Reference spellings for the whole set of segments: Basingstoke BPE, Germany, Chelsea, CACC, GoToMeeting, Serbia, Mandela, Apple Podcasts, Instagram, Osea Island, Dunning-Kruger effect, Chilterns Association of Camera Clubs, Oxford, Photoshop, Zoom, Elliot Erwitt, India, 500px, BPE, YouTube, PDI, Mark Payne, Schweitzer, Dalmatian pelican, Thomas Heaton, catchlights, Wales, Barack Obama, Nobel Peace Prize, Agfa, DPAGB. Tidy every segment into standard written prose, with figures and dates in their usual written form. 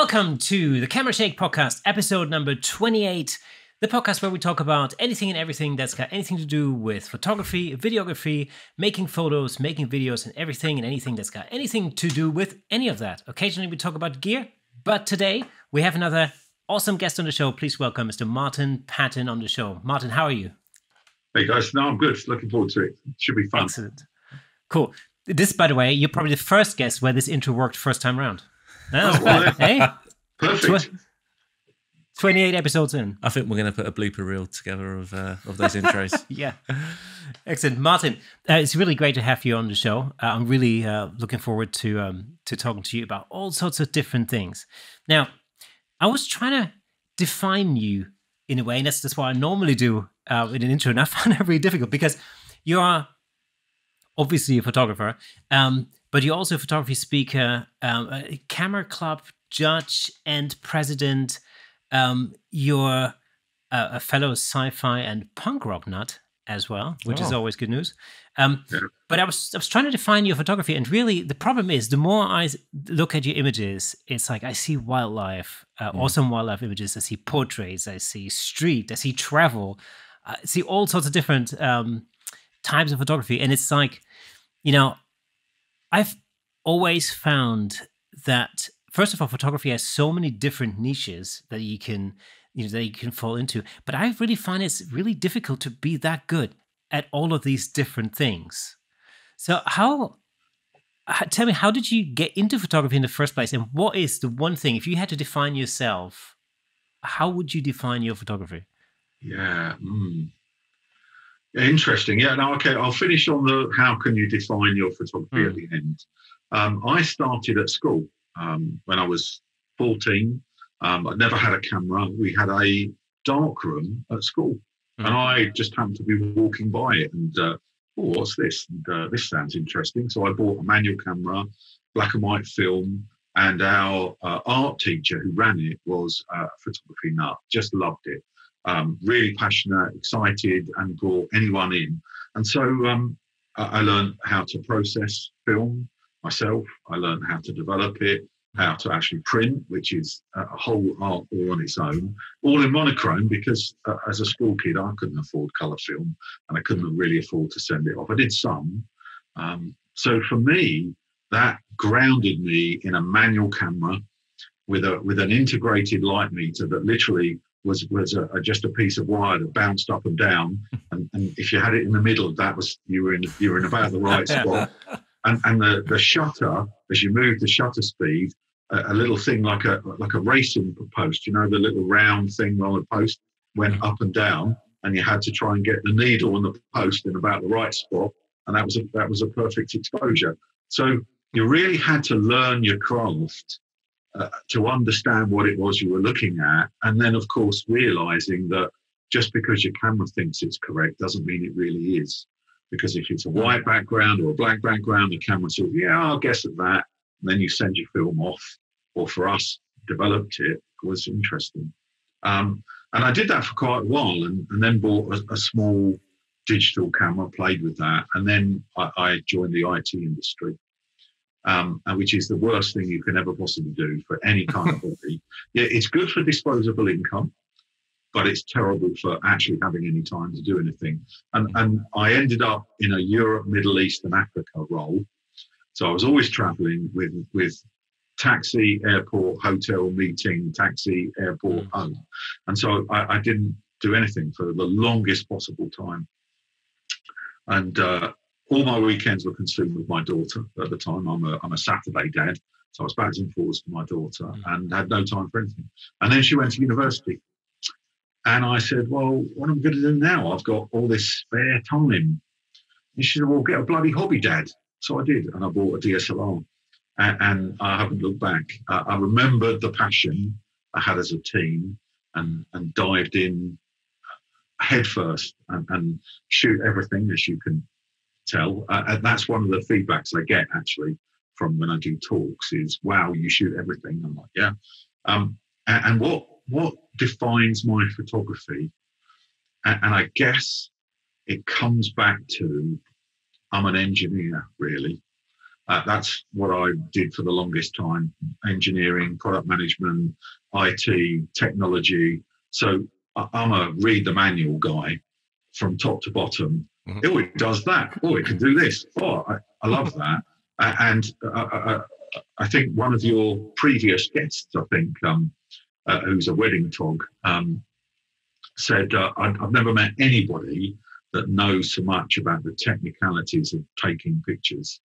Welcome to the Camera Shake Podcast, episode number 28, the podcast where we talk about anything and everything that's got anything to do with photography, videography, making photos, making videos, and everything and anything that's got anything to do with any of that. Occasionally we talk about gear, but today we have another awesome guest on the show. Please welcome Mr. Martin Patten on the show. Martin, how are you? Hey guys, no, I'm good. Looking forward to it. Should be fun. Excellent. Cool. This, by the way, you're probably the first guest where this intro worked first time around. That's bad, eh? Perfect. 28 episodes in. I think we're going to put a blooper reel together of those intros. Yeah. Excellent. Martin, it's really great to have you on the show. I'm really looking forward to talking to you about all sorts of different things. Now, I was trying to define you in a way, and that's what I normally do in an intro, and I find that really difficult because you are obviously a photographer, but you're also a photography speaker, a camera club judge and president. You're a fellow sci-fi and punk rock nut as well, which is always good news. But I was trying to define your photography, and really the problem is the more I look at your images, it's like I see wildlife, awesome wildlife images. I see portraits. I see street. I see travel. I see all sorts of different types of photography, and it's like, you know, I've always found that, first of all, photography has so many different niches that you can, that you can fall into. But I really find it's really difficult to be that good at all of these different things. So tell me, how did you get into photography in the first place? And what is the one thing, if you had to define yourself, how would you define your photography? Yeah. Interesting. Yeah. Now, okay, I'll finish on the how can you define your photography at the end. I started at school when I was 14. I never had a camera. We had a dark room at school, and I just happened to be walking by it and, oh, what's this? And, this sounds interesting. So I bought a manual camera, black and white film, and our art teacher who ran it was a photography nut, just loved it. Really passionate, excited, and brought anyone in. And so I learned how to process film myself. I learned how to develop it, how to actually print, which is a whole art all on its own, all in monochrome, because as a school kid, I couldn't afford colour film, and I couldn't really afford to send it off. I did some. So for me, that grounded me in a manual camera with an integrated light meter that literally was just a piece of wire that bounced up and down, and if you had it in the middle, that was you were in about the right spot. And the shutter, as you move the shutter speed, a little thing like a racing post, the little round thing on the post went up and down, and you had to try and get the needle on the post in about the right spot, and that was a perfect exposure. So you really had to learn your craft to understand what it was you were looking at, and then of course realizing that just because your camera thinks it's correct doesn't mean it really is, because if it's a white background or a black background, the camera says, yeah, I'll guess at that, and then you send your film off. Or for us, developed it was interesting, and I did that for quite a while, and then bought a small digital camera, played with that, and then I joined the IT industry. Which is the worst thing you can ever possibly do for any kind of hobby. Yeah, it's good for disposable income, but it's terrible for actually having any time to do anything. And I ended up in a Europe, Middle East, and Africa role. So I was always traveling with taxi, airport, hotel, meeting, taxi, airport, home. And so I didn't do anything for the longest possible time. And all my weekends were consumed with my daughter at the time. I'm a Saturday dad, so I was back and forth to my daughter and had no time for anything. And then she went to university, and I said, well, what am I going to do now? I've got all this spare time. And she said, well, get a bloody hobby, Dad. So I did, and I bought a DSLR, and I haven't looked back. I remembered the passion I had as a teen and dived in headfirst and shoot everything, as you can tell, and that's one of the feedbacks I get actually from when I do talks is, wow, you shoot everything. I'm like, yeah. And what defines my photography, and I guess it comes back to I'm an engineer really, That's what I did for the longest time: engineering, product management, IT, technology. So I'm a read the manual guy from top to bottom. Mm-hmm. Oh, it does that. Oh, it can do this. Oh, I love that. And I think one of your previous guests, I think, who's a wedding photographer, said, I've never met anybody that knows so much about the technicalities of taking pictures.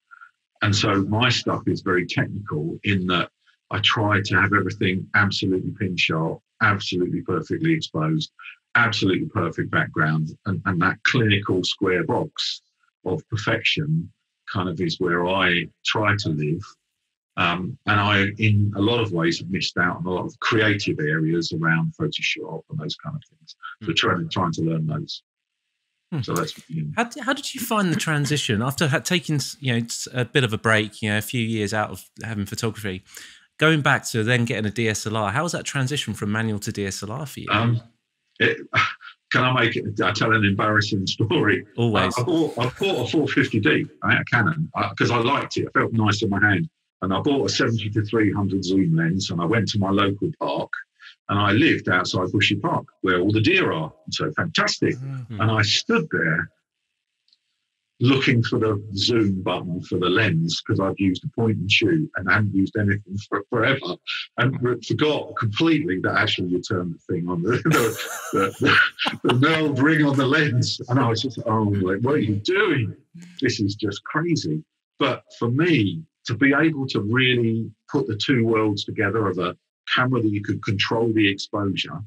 And so my stuff is very technical in that I try to have everything absolutely pin sharp, absolutely perfectly exposed, absolutely perfect background, and that clinical square box of perfection kind of is where I try to live. And I, in a lot of ways, have missed out on a lot of creative areas around Photoshop and those kind of things. So trying to learn those. So that's how did you find the transition after taking, you know, a bit of a break, you know, a few years out of having photography, going back to then getting a DSLR? How was that transition from manual to DSLR for you? Can I make it? I tell an embarrassing story. Always. I bought a 450D, a Canon, because I liked it. I felt nice in my hand, and I bought a 70-300 zoom lens, and I went to my local park. And I lived outside Bushy Park, where all the deer are. So fantastic. Mm-hmm. And I stood there looking for the zoom button for the lens, because I've used a point and shoot and hadn't used anything for forever. And forgot completely that actually you turn the thing on, the knurled ring on the lens. And I was just, oh, like, what are you doing? This is just crazy. But for me, to be able to really put the two worlds together of a camera that you could control the exposure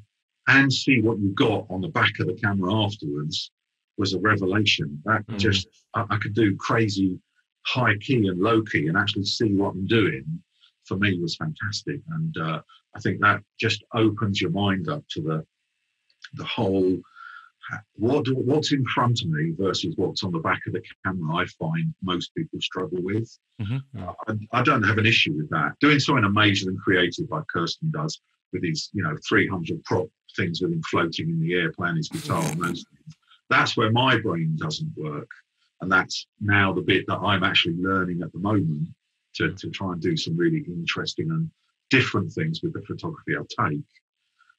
and see what you got on the back of the camera afterwards was a revelation. That just, I could do crazy high key and low key and actually see what I'm doing, for me, was fantastic. And I think that just opens your mind up to the whole, what's in front of me versus what's on the back of the camera. I find most people struggle with. Mm-hmm. I don't have an issue with that. Doing something amazing and creative like Kirsten does with his, 300 prop things with him floating in the air, playing his guitar and those things. That's where my brain doesn't work. And that's now the bit that I'm actually learning at the moment to try and do some really interesting and different things with the photography I take.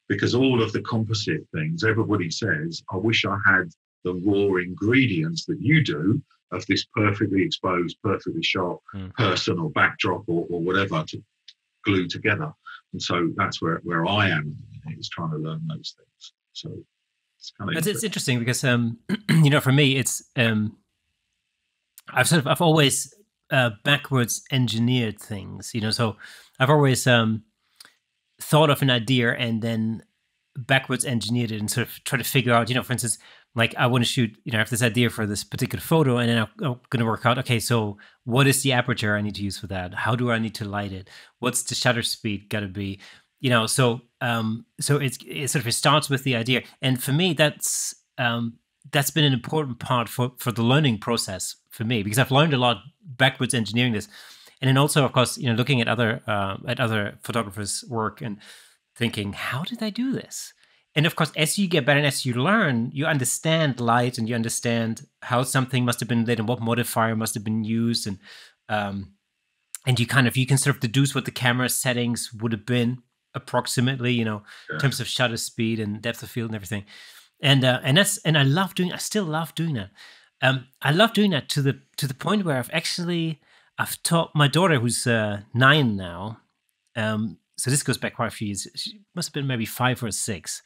Because all of the composite things, everybody says, I wish I had the raw ingredients that you do of this perfectly exposed, perfectly sharp person or backdrop or whatever to glue together. And so that's where I am, is trying to learn those things. So it's kind of interesting. It's interesting because, for me, it's I've always backwards engineered things, so I've always thought of an idea and then backwards engineered it and sort of try to figure out, for instance, like I want to shoot, I have this idea for this particular photo, and then I'm going to work out, okay, so what is the aperture I need to use for that? How do I need to light it? What's the shutter speed got to be? So it sort of starts with the idea. And for me, that's been an important part for the learning process for me, because I've learned a lot backwards engineering this. And then also, of course, looking at other photographers' work and thinking, how did they do this? And of course, as you get better and as you learn, you understand light and you understand how something must have been lit and what modifier must have been used, and you can sort of deduce what the camera settings would have been approximately, in terms of shutter speed and depth of field and everything. And I still love doing that. I love doing that to the point where I've taught my daughter, who's 9 now, so this goes back quite a few years. She must have been maybe 5 or 6.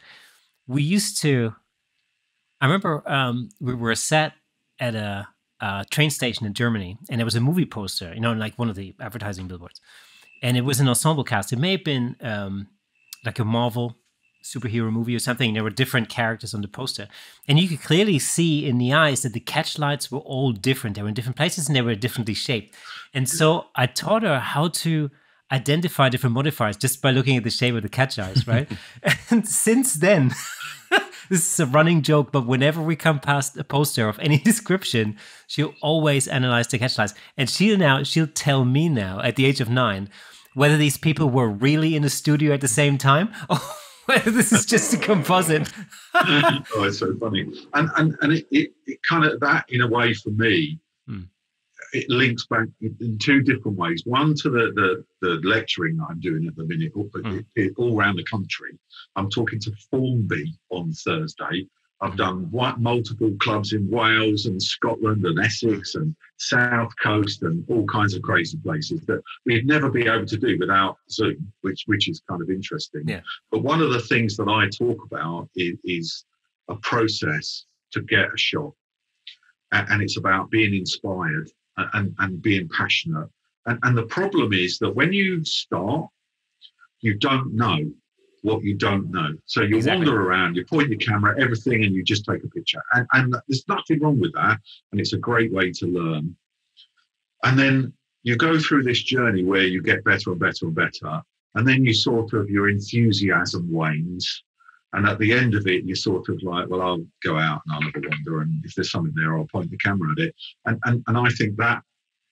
I remember we were sat at a train station in Germany, and there was a movie poster, like one of the advertising billboards. And it was an ensemble cast. It may have been like a Marvel superhero movie or something. There were different characters on the poster, and you could clearly see in the eyes that the catchlights were all different. They were in different places and they were differently shaped. And so I taught her how to identify different modifiers just by looking at the shape of the catch eyes, right? And since then, this is a running joke, but whenever we come past a poster of any description, she'll always analyze the catchlights. And she'll tell me now, at the age of 9, whether these people were really in the studio at the same time or this is just a composite. Oh, it's so funny. And it kind of, that in a way for me, it links back in two different ways. One, to the lecturing that I'm doing at the minute, all around the country. I'm talking to Formby on Thursday. I've done multiple clubs in Wales and Scotland and Essex and South Coast and all kinds of crazy places that we'd never be able to do without Zoom, which is kind of interesting. Yeah. But one of the things that I talk about is a process to get a shot. And it's about being inspired and being passionate. And the problem is that when you start, you don't know what you don't know. So you wander around, you point your camera, everything, and you just take a picture. And there's nothing wrong with that. And it's a great way to learn. And then you go through this journey where you get better and better and better. And then you sort of, your enthusiasm wanes. And at the end of it, you're sort of like, well, I'll go out and I'll have a wander. And if there's something there, I'll point the camera at it. And I think that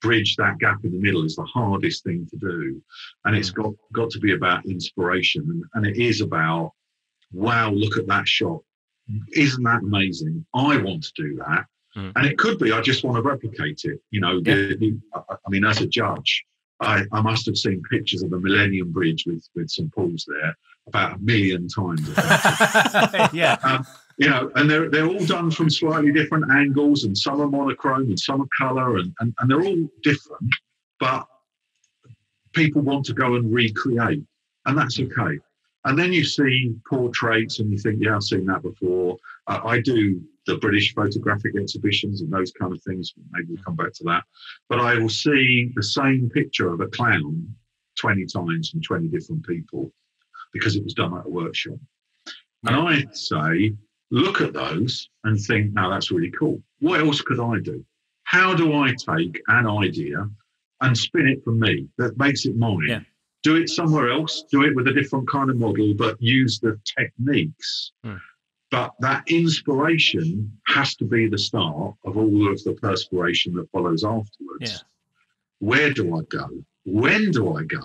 bridge, that gap in the middle, is the hardest thing to do. And it's got to be about inspiration. And it is about, wow, look at that shot. Isn't that amazing? I want to do that. Mm. And it could be I just want to replicate it. You know, I mean, as a judge, I must have seen pictures of the Millennium Bridge with St. Paul's there about a million times. You know, and they're all done from slightly different angles, and some are monochrome and some are colour, and they're all different, but people want to go and recreate, and that's okay. And then you see portraits and you think, yeah, I've seen that before. I do the British photographic exhibitions and those kind of things. Maybe we'll come back to that. But I will see the same picture of a clown 20 times from 20 different people because it was done at a workshop. And I say, look at those and think, no, that's really cool. What else could I do? How do I take an idea and spin it for me that makes it mine? Yeah. Do it somewhere else, do it with a different kind of model, but use the techniques. Mm. But that inspiration has to be the start of all of the perspiration that follows afterwards. Yeah. Where do I go? When do I go?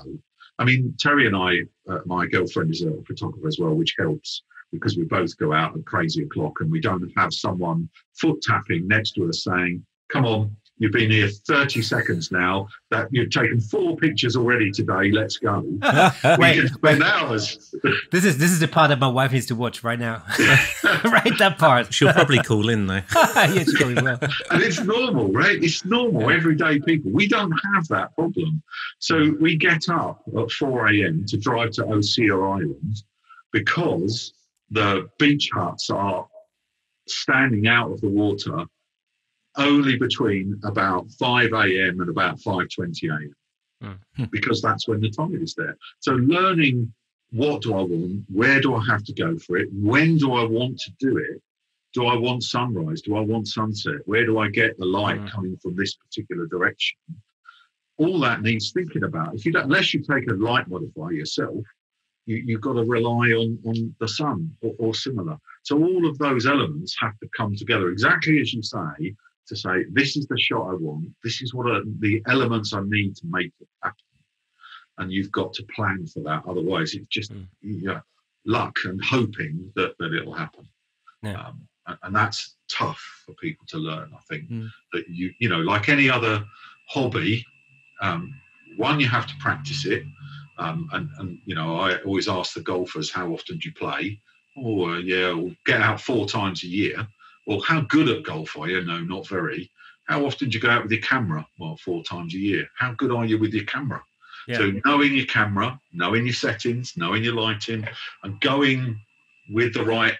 I mean, Terry and I, my girlfriend is a photographer as well, which helps because we both go out at crazy o'clock and we don't have someone foot tapping next to us saying, come on, you've been here 30 seconds now, that you've taken 4 pictures already today, let's go. We can spend hours. This is the part that my wife needs to watch right now. Right, that part. She'll probably call in though. Yeah, she probably will. And it's normal, right? It's normal, everyday people. We don't have that problem. So we get up at 4 a.m. to drive to Osea Island because the beach huts are standing out of the water only between about 5 a.m. and about 5:20 a.m. Because that's when the tide is there. So learning, what do I want? Where do I have to go for it? When do I want to do it? Do I want sunrise? Do I want sunset? Where do I get the light coming from this particular direction? All that needs thinking about. If you don't, unless you take a light modifier yourself, you've got to rely on the sun or similar. So all of those elements have to come together exactly as you say, to say, this is the shot I want, this is what the elements I need to make it happen. And you've got to plan for that. Otherwise, it's just luck and hoping that it'll happen. Yeah. And that's tough for people to learn, I think. Mm. That you know, like any other hobby, one, you have to practice it. And you know, I always ask the golfers, how often do you play? Oh, yeah, we'll get out 4 times a year. Well, how good at golf are you? No, not very. How often do you go out with your camera? Well, 4 times a year. How good are you with your camera? Yeah. So knowing your camera, knowing your settings, knowing your lighting, and going with the right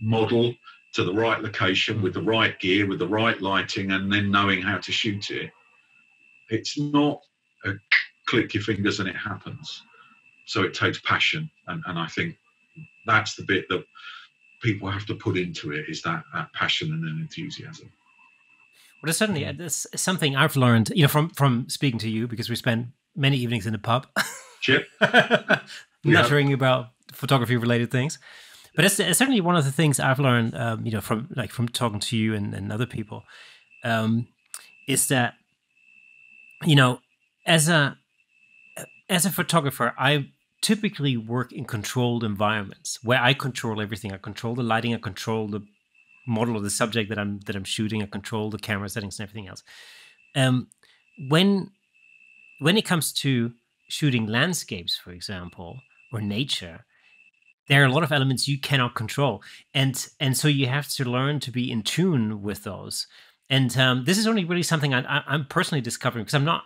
model to the right location, with the right gear, with the right lighting, and then knowing how to shoot it. It's not a click your fingers and it happens. So it takes passion. And I think that's the bit that people have to put into it, is that passion and enthusiasm. Well, there's certainly something I've learned, you know, from speaking to you, because we spent many evenings in the pub muttering about photography related things. But it's certainly one of the things I've learned, you know, from talking to you and other people, is that, you know, as a photographer, I typically work in controlled environments where I control everything. I control the lighting, I control the model of the subject that I'm shooting, I control the camera settings and everything else. when it comes to shooting landscapes, for example, or nature, there are a lot of elements you cannot control. And so you have to learn to be in tune with those. And this is only really something I'm personally discovering, because I'm not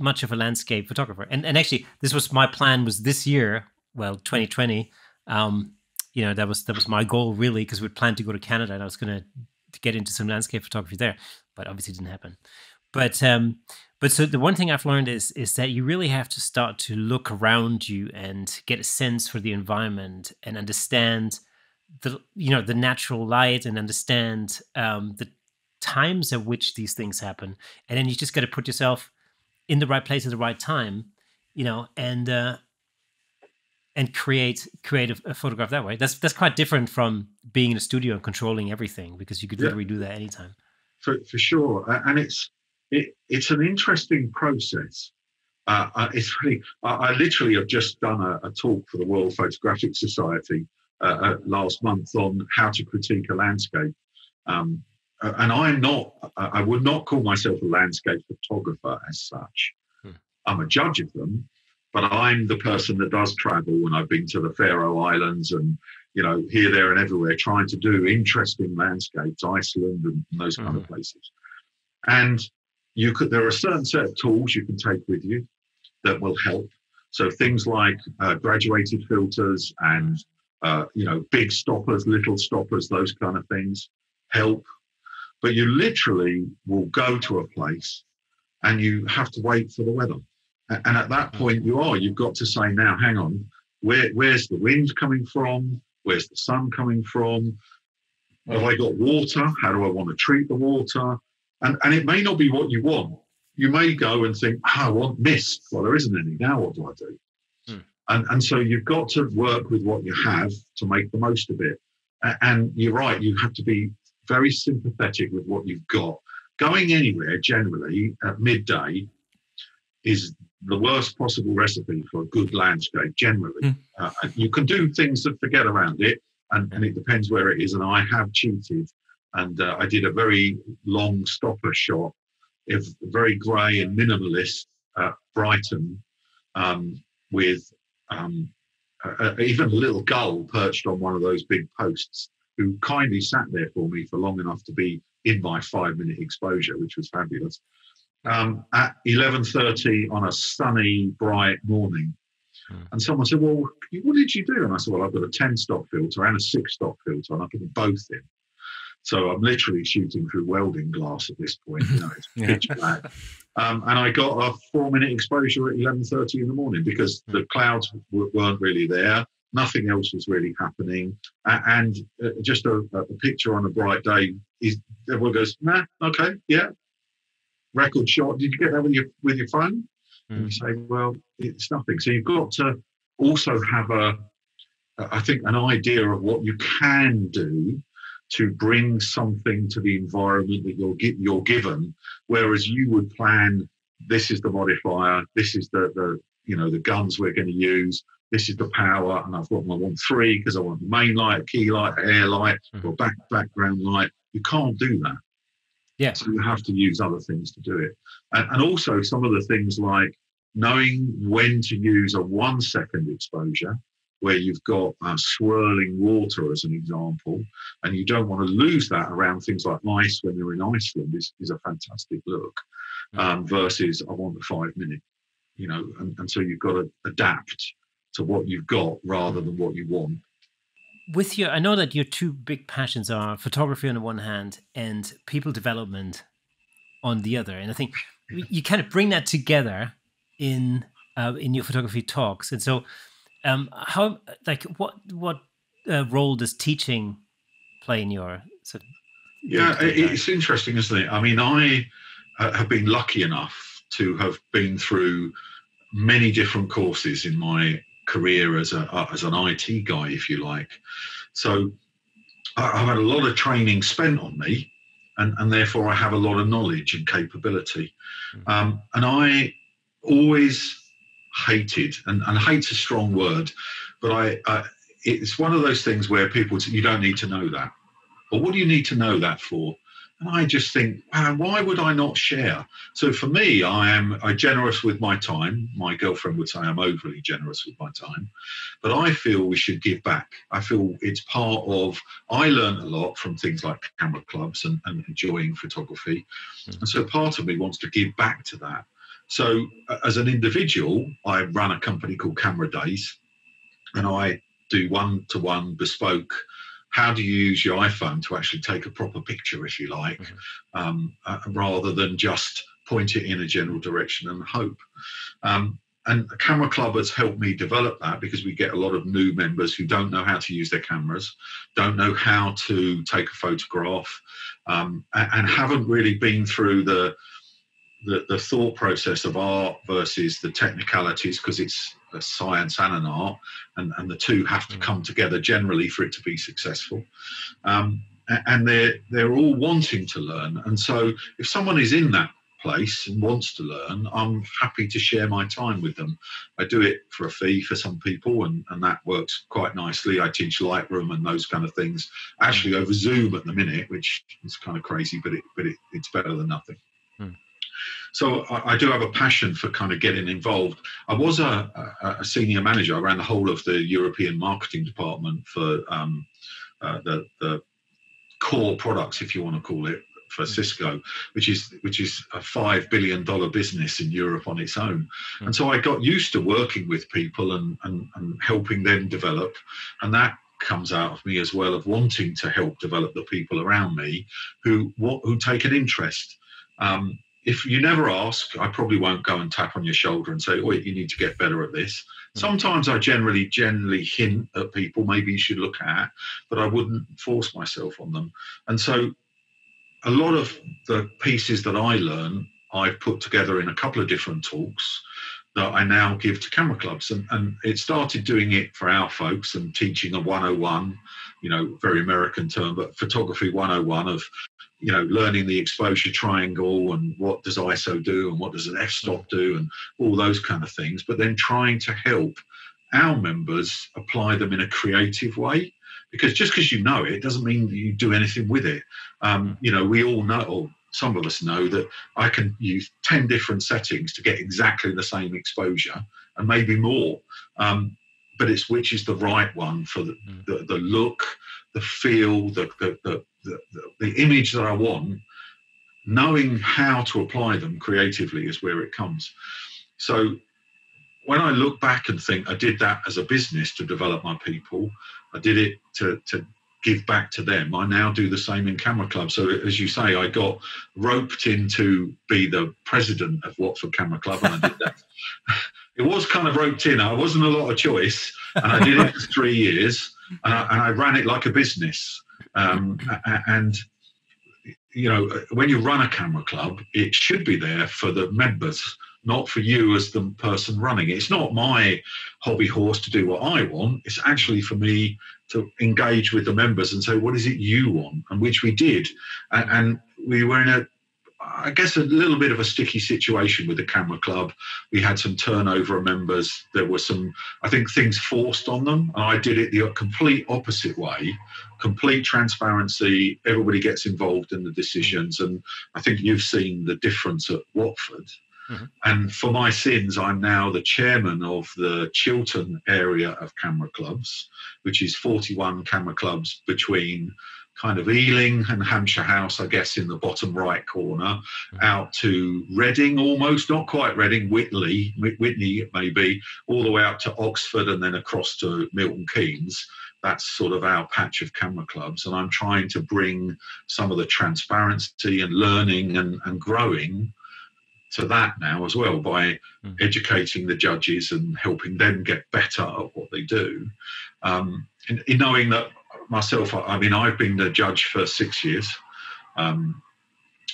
much of a landscape photographer. And actually, this was my plan, was this year, well, 2020, you know, that was my goal, really, because we'd planned to go to Canada and I was going to get into some landscape photography there, but obviously it didn't happen. But so the one thing I've learned is that you really have to start to look around you and get a sense for the environment and understand the, you know, the natural light, and understand the times at which these things happen. And then you just got to put yourself in the right place at the right time, you know, and create a photograph that way. That's quite different from being in a studio and controlling everything, because you could literally do that anytime. For sure. And it's an interesting process. It's really, I literally have just done a talk for the World Photographic Society last month on how to critique a landscape. And I would not call myself a landscape photographer as such. I'm a judge of them, but I'm the person that does travel, and I've been to the Faroe Islands and, you know, here, there and everywhere, trying to do interesting landscapes, Iceland and those kind of places. And you could, there are a certain set of tools you can take with you that will help. So things like graduated filters and, you know, big stoppers, little stoppers, those kind of things help. But you literally will go to a place and you have to wait for the weather. And at that point you've got to say, now, hang on, where's the wind coming from? Where's the sun coming from? Have I got water? How do I want to treat the water? And it may not be what you want. You may go and think, oh, I want mist. Well, there isn't any. Now what do I do? And so you've got to work with what you have to make the most of it. And you're right, you have to be very sympathetic with what you've got. Going anywhere generally at midday is the worst possible recipe for a good landscape generally. You can do things that forget around it, and it depends where it is. And I have cheated, and I did a very long stopper shot, very grey and minimalist, Brighton, with even a little gull perched on one of those big posts, who kindly sat there for me for long enough to be in my 5-minute exposure, which was fabulous. At 11:30 on a sunny, bright morning. And someone said, well, what did you do? And I said, well, I've got a 10-stop filter and a 6-stop filter, and I put both in. So I'm literally shooting through welding glass at this point. You know, it's pitch black. And I got a 4-minute exposure at 11:30 in the morning, because the clouds weren't really there. Nothing else was really happening. And just a picture on a bright day, everyone goes, nah, okay, yeah. Record shot. Did you get that with your phone? And you say, well, it's nothing. So you've got to also have an idea of what you can do to bring something to the environment that you're given. Whereas you would plan, this is the modifier, this is the guns we're going to use, this is the power, and I've got my 1.3 because I want the main light, key light, air light, or background light. You can't do that. Yeah. So you have to use other things to do it. And also some of the things like knowing when to use a 1-second exposure, where you've got swirling water as an example, and you don't want to lose that around things like ice when you're in Iceland, is a fantastic look, versus I want the 5-minute, you know, and so you've got to adapt to what you've got rather than what you want. With your, I know that your two big passions are photography on the one hand and people development on the other. And I think you kind of bring that together in your photography talks. And so how, like, what role does teaching play in your? It's interesting, isn't it? I mean, I have been lucky enough to have been through many different courses in my career as an IT guy, if you like. So I've had a lot of training spent on me, and therefore I have a lot of knowledge and capability. And I always hated, and hate's a strong word, but it's one of those things where people say, you don't need to know that. But what do you need to know that for? And I just think, man, why would I not share? So for me, I'm generous with my time. My girlfriend would say I'm overly generous with my time, but I feel we should give back. I feel it's part of, I learned a lot from things like camera clubs and enjoying photography. Mm-hmm. And so part of me wants to give back to that. So as an individual, I run a company called Camera Days, and I do one-to-one bespoke. How do you use your iPhone to actually take a proper picture, if you like, mm-hmm. Rather than just point it in a general direction and hope? And the Camera Club has helped me develop that, because we get a lot of new members who don't know how to use their cameras, don't know how to take a photograph, and haven't really been through the thought process of art versus the technicalities, because it's a science and an art, and the two have to come together generally for it to be successful. And they're all wanting to learn. And so if someone is in that place and wants to learn, I'm happy to share my time with them. I do it for a fee for some people, and that works quite nicely. I teach Lightroom and those kind of things, actually over Zoom at the minute, which is kind of crazy, but it's better than nothing. So I do have a passion for kind of getting involved. I was a senior manager. I ran the whole of the European marketing department for the core products, if you want to call it, for Cisco, which is a $5 billion business in Europe on its own. And so I got used to working with people and helping them develop. And that comes out of me as well, of wanting to help develop the people around me who take an interest. If you never ask, I probably won't go and tap on your shoulder and say, oh, you need to get better at this. Sometimes I generally hint at people, maybe you should look at, but I wouldn't force myself on them. And so a lot of the pieces that I learn, I've put together in a couple of different talks that I now give to camera clubs. And it started doing it for our folks and teaching a 101, very American term, but photography 101 of, learning the exposure triangle and what does ISO do and what does an f-stop do and all those kind of things, but then trying to help our members apply them in a creative way, because just because you know it doesn't mean that you do anything with it. We all know, or some of us know, that I can use 10 different settings to get exactly the same exposure and maybe more, but it's which is the right one for the look, the feel, the image that I want. Knowing how to apply them creatively is where it comes. So when I look back and think, I did that as a business to develop my people. I did it to give back to them. I now do the same in Camera Club. So as you say, I got roped in to be the president of Watford Camera Club, and I did that. It was kind of roped in. I wasn't a lot of choice, and I did it for 3 years, and I ran it like a business. When you run a camera club, it should be there for the members, not for you as the person running it. It's not my hobby horse to do what I want. It's actually for me to engage with the members and say, what is it you want? And which we did. And we were in a little bit of a sticky situation with the camera club. We had some turnover of members. There were some, I think, things forced on them. And I did it the complete opposite way, complete transparency. Everybody gets involved in the decisions. And I think you've seen the difference at Watford. Mm-hmm. And for my sins, I'm now the chairman of the Chiltern area of camera clubs, which is 41 camera clubs between kind of Ealing and Hampshire House, I guess, in the bottom right corner, out to Reading, almost, not quite Reading, Whitney maybe, all the way up to Oxford and then across to Milton Keynes. That's sort of our patch of camera clubs. And I'm trying to bring some of the transparency and learning and growing to that now as well, by educating the judges and helping them get better at what they do. In knowing that myself, I've been the judge for 6 years,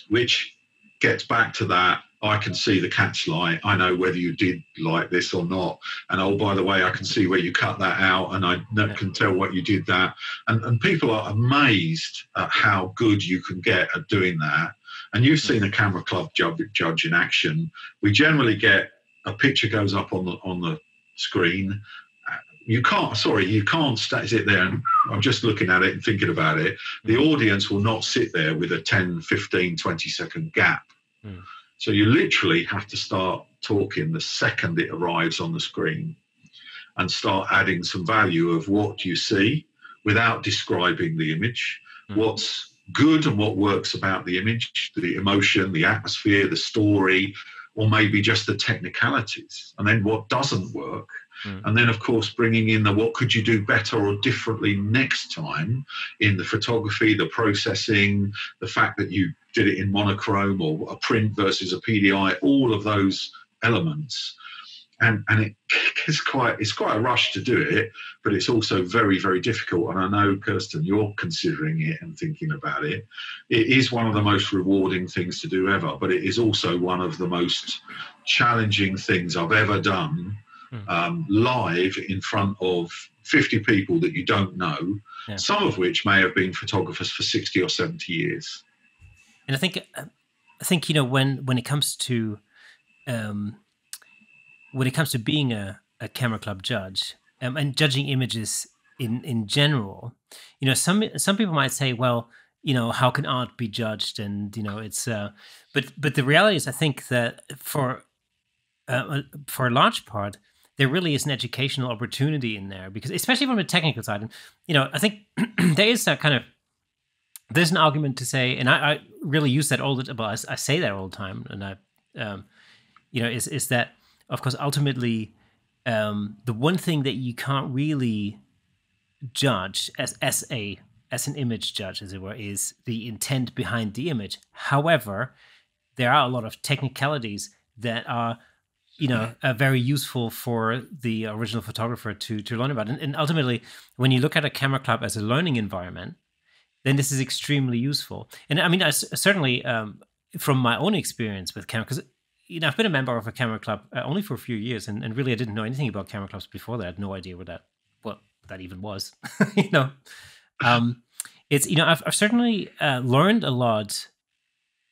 which gets back to that. I can see the cat's light. I know whether you did like this or not. And oh, by the way, I can see where you cut that out, and I can tell what you did that. And people are amazed at how good you can get at doing that. And you've seen a camera club judge in action. We generally get a picture goes up on the screen. You can't sit there. And I'm just looking at it and thinking about it. The audience will not sit there with a 10, 15, 20-second gap. Mm. So you literally have to start talking the second it arrives on the screen and start adding some value of what you see without describing the image, what's good and what works about the image, the emotion, the atmosphere, the story, or maybe just the technicalities, and then what doesn't work. And then, of course, bringing in the what could you do better or differently next time in the photography, the processing, the fact that you did it in monochrome or a print versus a PDI, all of those elements. And it's quite a rush to do it, but it's also very, very difficult. And I know, Kirsten, you're considering it and thinking about it. It is one of the most rewarding things to do ever, but it is also one of the most challenging things I've ever done. Live in front of 50 people that you don't know, yeah. Some of which may have been photographers for 60 or 70 years. And I think you know, when it comes to being a camera club judge and judging images in general, you know, some people might say, well, you know, how can art be judged? And you know, it's but the reality is, I think that for a large part, there really is an educational opportunity in there, because especially from the technical side, and you know, I think there's an argument to say, and I really use that all the time. Well, I say that all the time, and is that, of course, ultimately the one thing that you can't really judge as an image judge, as it were, is the intent behind the image. However, there are a lot of technicalities that are, you know, very useful for the original photographer to learn about. And ultimately, when you look at a camera club as a learning environment, then this is extremely useful. And I mean, certainly from my own experience with camera, because, you know, I've been a member of a camera club only for a few years, and really I didn't know anything about camera clubs before that. I had no idea what that even was, you know. I've certainly learned a lot,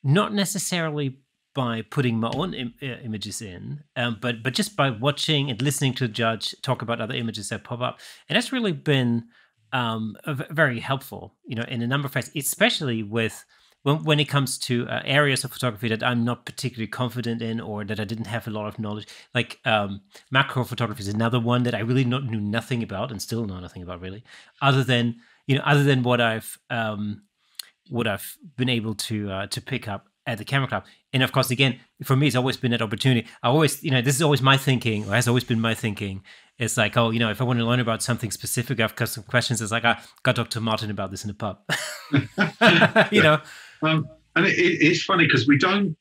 not necessarily by putting my own images in, but just by watching and listening to the judge talk about other images that pop up. And that's really been very helpful, you know, in a number of ways, especially when it comes to areas of photography that I'm not particularly confident in, or that I didn't have a lot of knowledge. Like macro photography is another one that I really knew nothing about, and still know nothing about, really, other than what I've been able to pick up at the camera club. And of course, again, for me, it's always been that opportunity. I always, you know, this is always my thinking, or has always been my thinking. It's like, oh, you know, if I want to learn about something specific, I've got some questions. It's like, I got to talk to Martin about this in the pub, you know. And it's funny, because we don't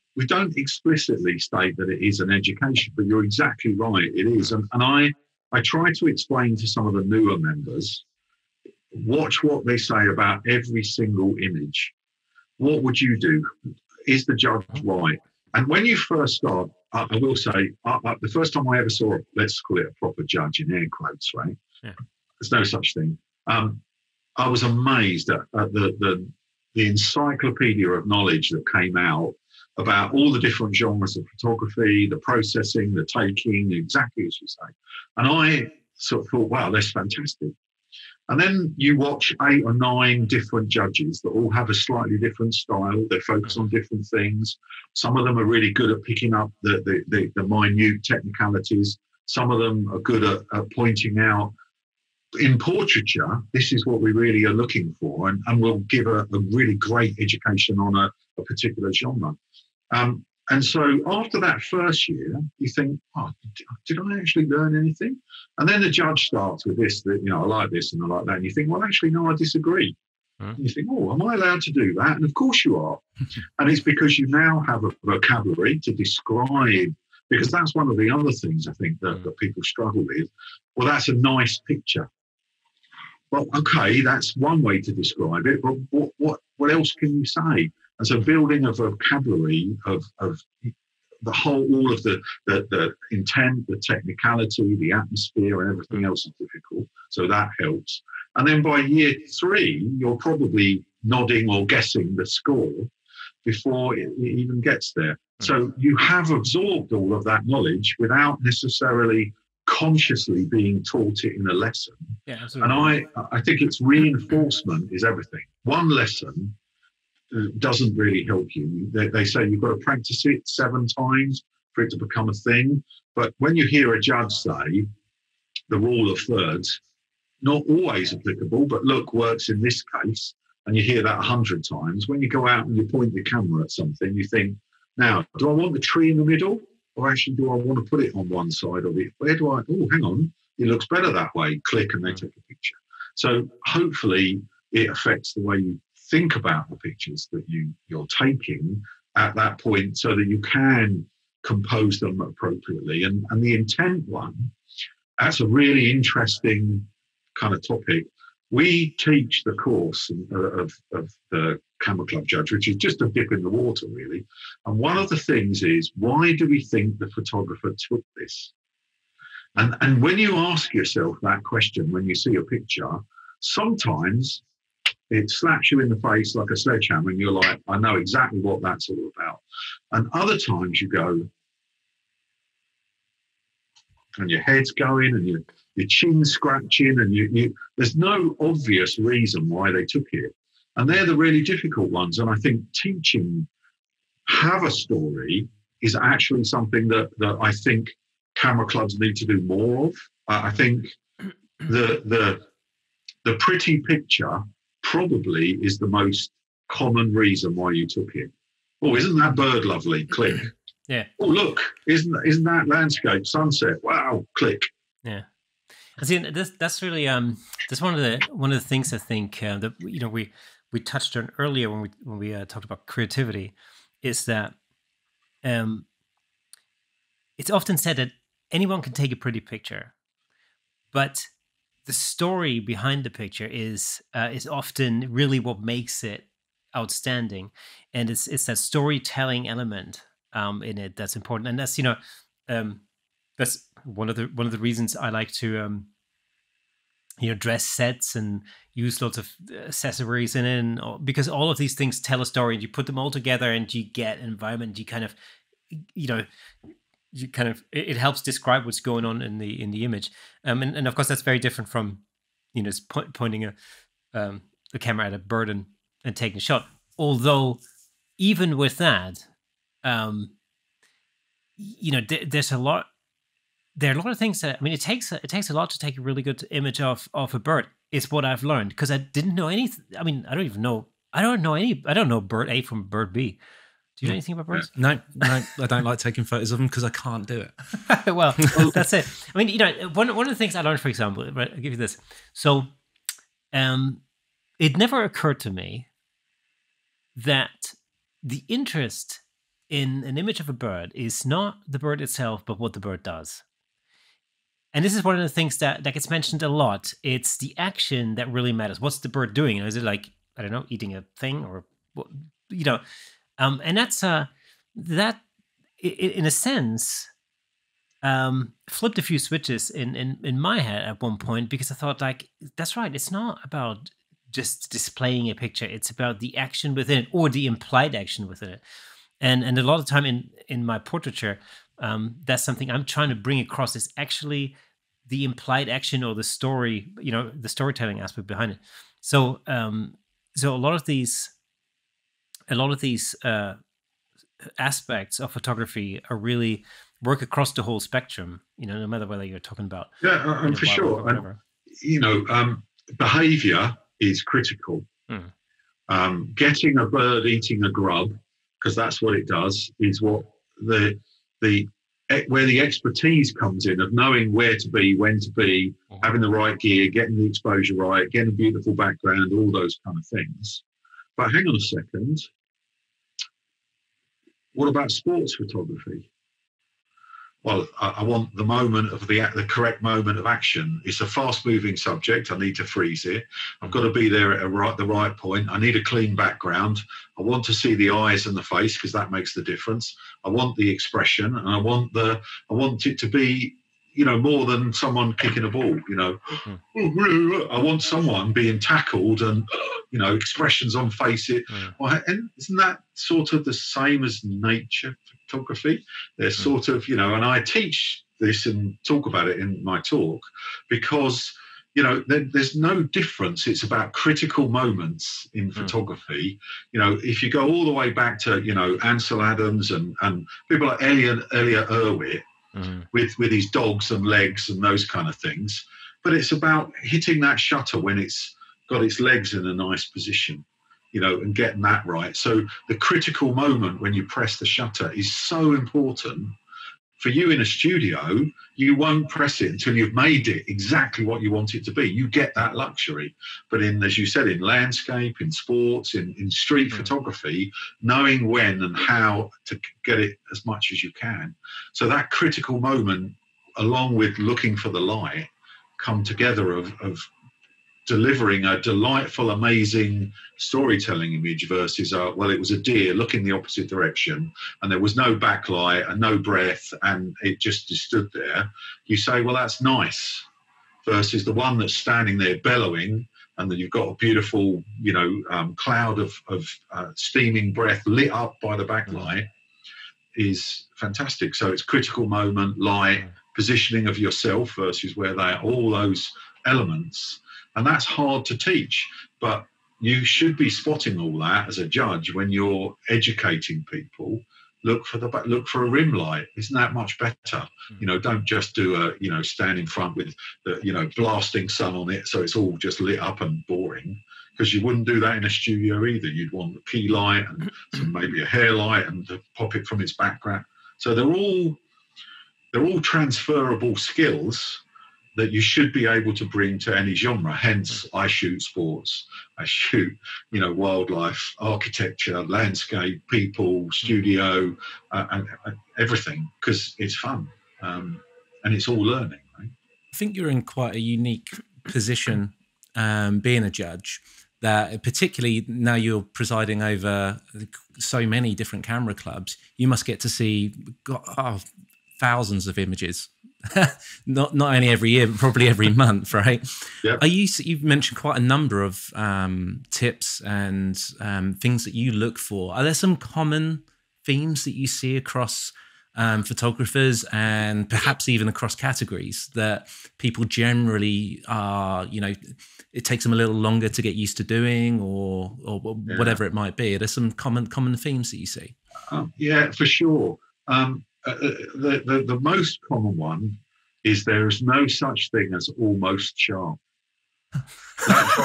explicitly state that it is an education, but you're exactly right, it is. And I try to explain to some of the newer members, watch what they say about every single image. What would you do? Is the judge right? And when you first start, I will say, the first time I ever saw, let's call it a proper judge in air quotes, right? Yeah. There's no such thing. I was amazed at the encyclopedia of knowledge that came out about all the different genres of photography, the processing, the taking, exactly as you say. And I sort of thought, wow, that's fantastic. And then you watch 8 or 9 different judges that all have a slightly different style. They focus on different things. Some of them are really good at picking up the minute technicalities. Some of them are good at pointing out, in portraiture, this is what we really are looking for, and will give a really great education on a particular genre. And so after that first year, you think, oh, did I actually learn anything? And then the judge starts with this, that, you know, I like this and I like that. And you think, well, actually, no, I disagree. Huh? And you think, oh, am I allowed to do that? And of course you are. And it's because you now have a vocabulary to describe, because that's one of the other things I think that people struggle with. Well, that's a nice picture. Well, okay, that's one way to describe it, but what else can you say? And so building a vocabulary of the whole, all of the intent, the technicality, the atmosphere, and everything else is difficult. So that helps. And then by year 3, you're probably nodding or guessing the score before it even gets there. So you have absorbed all of that knowledge without necessarily consciously being taught it in a lesson. Yeah, absolutely. And I think it's reinforcement is everything. One lesson doesn't really help you. They say you've got to practice it 7 times for it to become a thing. But when you hear a judge say the rule of thirds, not always applicable, but look, works in this case, and you hear that 100 times, when you go out and you point the camera at something, you think, now, do I want the tree in the middle? Or actually, do I want to put it on one side of it? Where do I, oh, hang on, it looks better that way. Click and they take a picture. So hopefully it affects the way you think about the pictures that you're taking at that point so that you can compose them appropriately. And the intent one, that's a really interesting kind of topic. We teach the course of the Camera Club judge, which is just a dip in the water, really. And one of the things is, why do we think the photographer took this? And when you ask yourself that question, when you see a picture, sometimes it slaps you in the face like a sledgehammer, and you're like, I know exactly what that's all about. And other times you go, and your head's going, and your chin's scratching, and there's no obvious reason why they took it. And they're the really difficult ones. And I think teaching have a story is actually something that I think camera clubs need to do more of. I think the pretty picture probably is the most common reason why you took it. Oh, isn't that bird lovely? Click. Yeah. Oh, look, isn't that landscape, sunset? Wow, click. Yeah. I see, that's really that's one of the things I think that we touched on earlier when we talked about creativity, is that it's often said that anyone can take a pretty picture, but the story behind the picture is often really what makes it outstanding, and it's that storytelling element in it that's important, and that's that's one of the reasons I like to dress sets and use lots of accessories in it, because all of these things tell a story, and you put them all together and you get an environment. You kind of it helps describe what's going on in the image. And of course that's very different from pointing a camera at a bird and taking a shot. Although even with that, there are a lot of things that, it takes a lot to take a really good image of a bird, is what I've learned, because I didn't know anything. I don't know bird A from bird B. Do you know anything about birds? No, I don't like taking photos of them because I can't do it. Well, that's it. One of the things I learned, for example, right, I'll give you this. So it never occurred to me that the interest in an image of a bird is not the bird itself, but what the bird does. And this is one of the things that gets mentioned a lot. It's the action that really matters. What's the bird doing? Is it like, I don't know, eating a thing or, and that's in a sense, flipped a few switches in my head at one point, because I thought, like, that's right. It's not about just displaying a picture. It's about the action within it, or the implied action within it. And a lot of time in my portraiture, that's something I'm trying to bring across, is actually the implied action, or the story, the storytelling aspect behind it. So a lot of these aspects of photography are really work across the whole spectrum, no matter whether you're talking about for sure. And, behavior is critical. Mm. Getting a bird eating a grub, because that's what it does, is what where the expertise comes in, of knowing where to be, when to be, having the right gear, getting the exposure right, getting a beautiful background, all those kind of things. But hang on a second, what about sports photography? Well, I want the moment of the correct moment of action. It's a fast-moving subject. I need to freeze it. I've got to be there at the right point. I need a clean background. I want to see the eyes and the face, because that makes the difference. I want the expression, and I want it to be, more than someone kicking a ball. I want someone being tackled, and expressions on face it. Well, isn't that sort of the same as nature photography? They're sort of, and I teach this and talk about it in my talk, because, you know, there's no difference. It's about critical moments in photography. You know, if you go all the way back to, you know, Ansel Adams and people like Elliot Erwitt with his dogs and legs and those kind of things. But it's about hitting that shutter when it's got its legs in a nice position, you know, and getting that right. So the critical moment when you press the shutter is so important. For you in a studio, you won't press it until you've made it exactly what you want it to be. You get that luxury. But in, as you said, in landscape, in sports, in street photography, knowing when and how to get it as much as you can. So that critical moment, along with looking for the light, come together of delivering a delightful, amazing storytelling image versus, well, it was a deer looking the opposite direction and there was no backlight and no breath and it just stood there. You say, well, that's nice, versus the one that's standing there bellowing and then you've got a beautiful, you know, cloud of steaming breath lit up by the backlight is fantastic. So it's critical moment, light, positioning of yourself versus where they are, all those elements. And that's hard to teach, but you should be spotting all that as a judge when you're educating people. Look for a rim light. Isn't that much better? You know, don't just do a, you know, stand in front with the, you know, blasting sun on it so it's all just lit up and boring, because you wouldn't do that in a studio either. You'd want the key light and some, maybe a hair light, and to pop it from its background. So they're all transferable skills that you should be able to bring to any genre. Hence, I shoot sports, I shoot, you know, wildlife, architecture, landscape, people, studio, and everything, because it's fun, and it's all learning, right? I think you're in quite a unique position, being a judge, that particularly now you're presiding over so many different camera clubs, you must get to see thousands of images. not only every year, but probably every month, right? Yep. You've mentioned quite a number of tips and things that you look for. Are there some common themes that you see across photographers and perhaps even across categories that people generally are, you know, it takes them a little longer to get used to doing, or yeah, whatever it might be? Are there some common themes that you see? Yeah, for sure. The most common one is there is no such thing as almost sharp. That's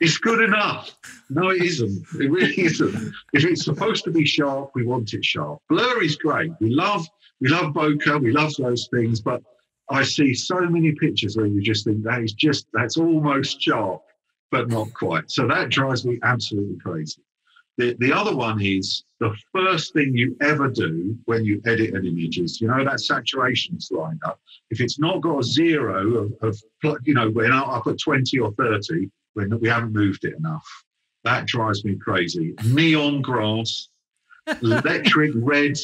it's good enough. No, it isn't. It really isn't. If it's supposed to be sharp, we want it sharp. Blur is great. We love bokeh. We love those things. But I see so many pictures where you just think that's almost sharp, but not quite. So that drives me absolutely crazy. The other one is the first thing you ever do when you edit an image is, you know, that saturation slide up. If it's not got a zero you know, we're now up at 20 or 30 when we haven't moved it enough. That drives me crazy. Neon grass, electric red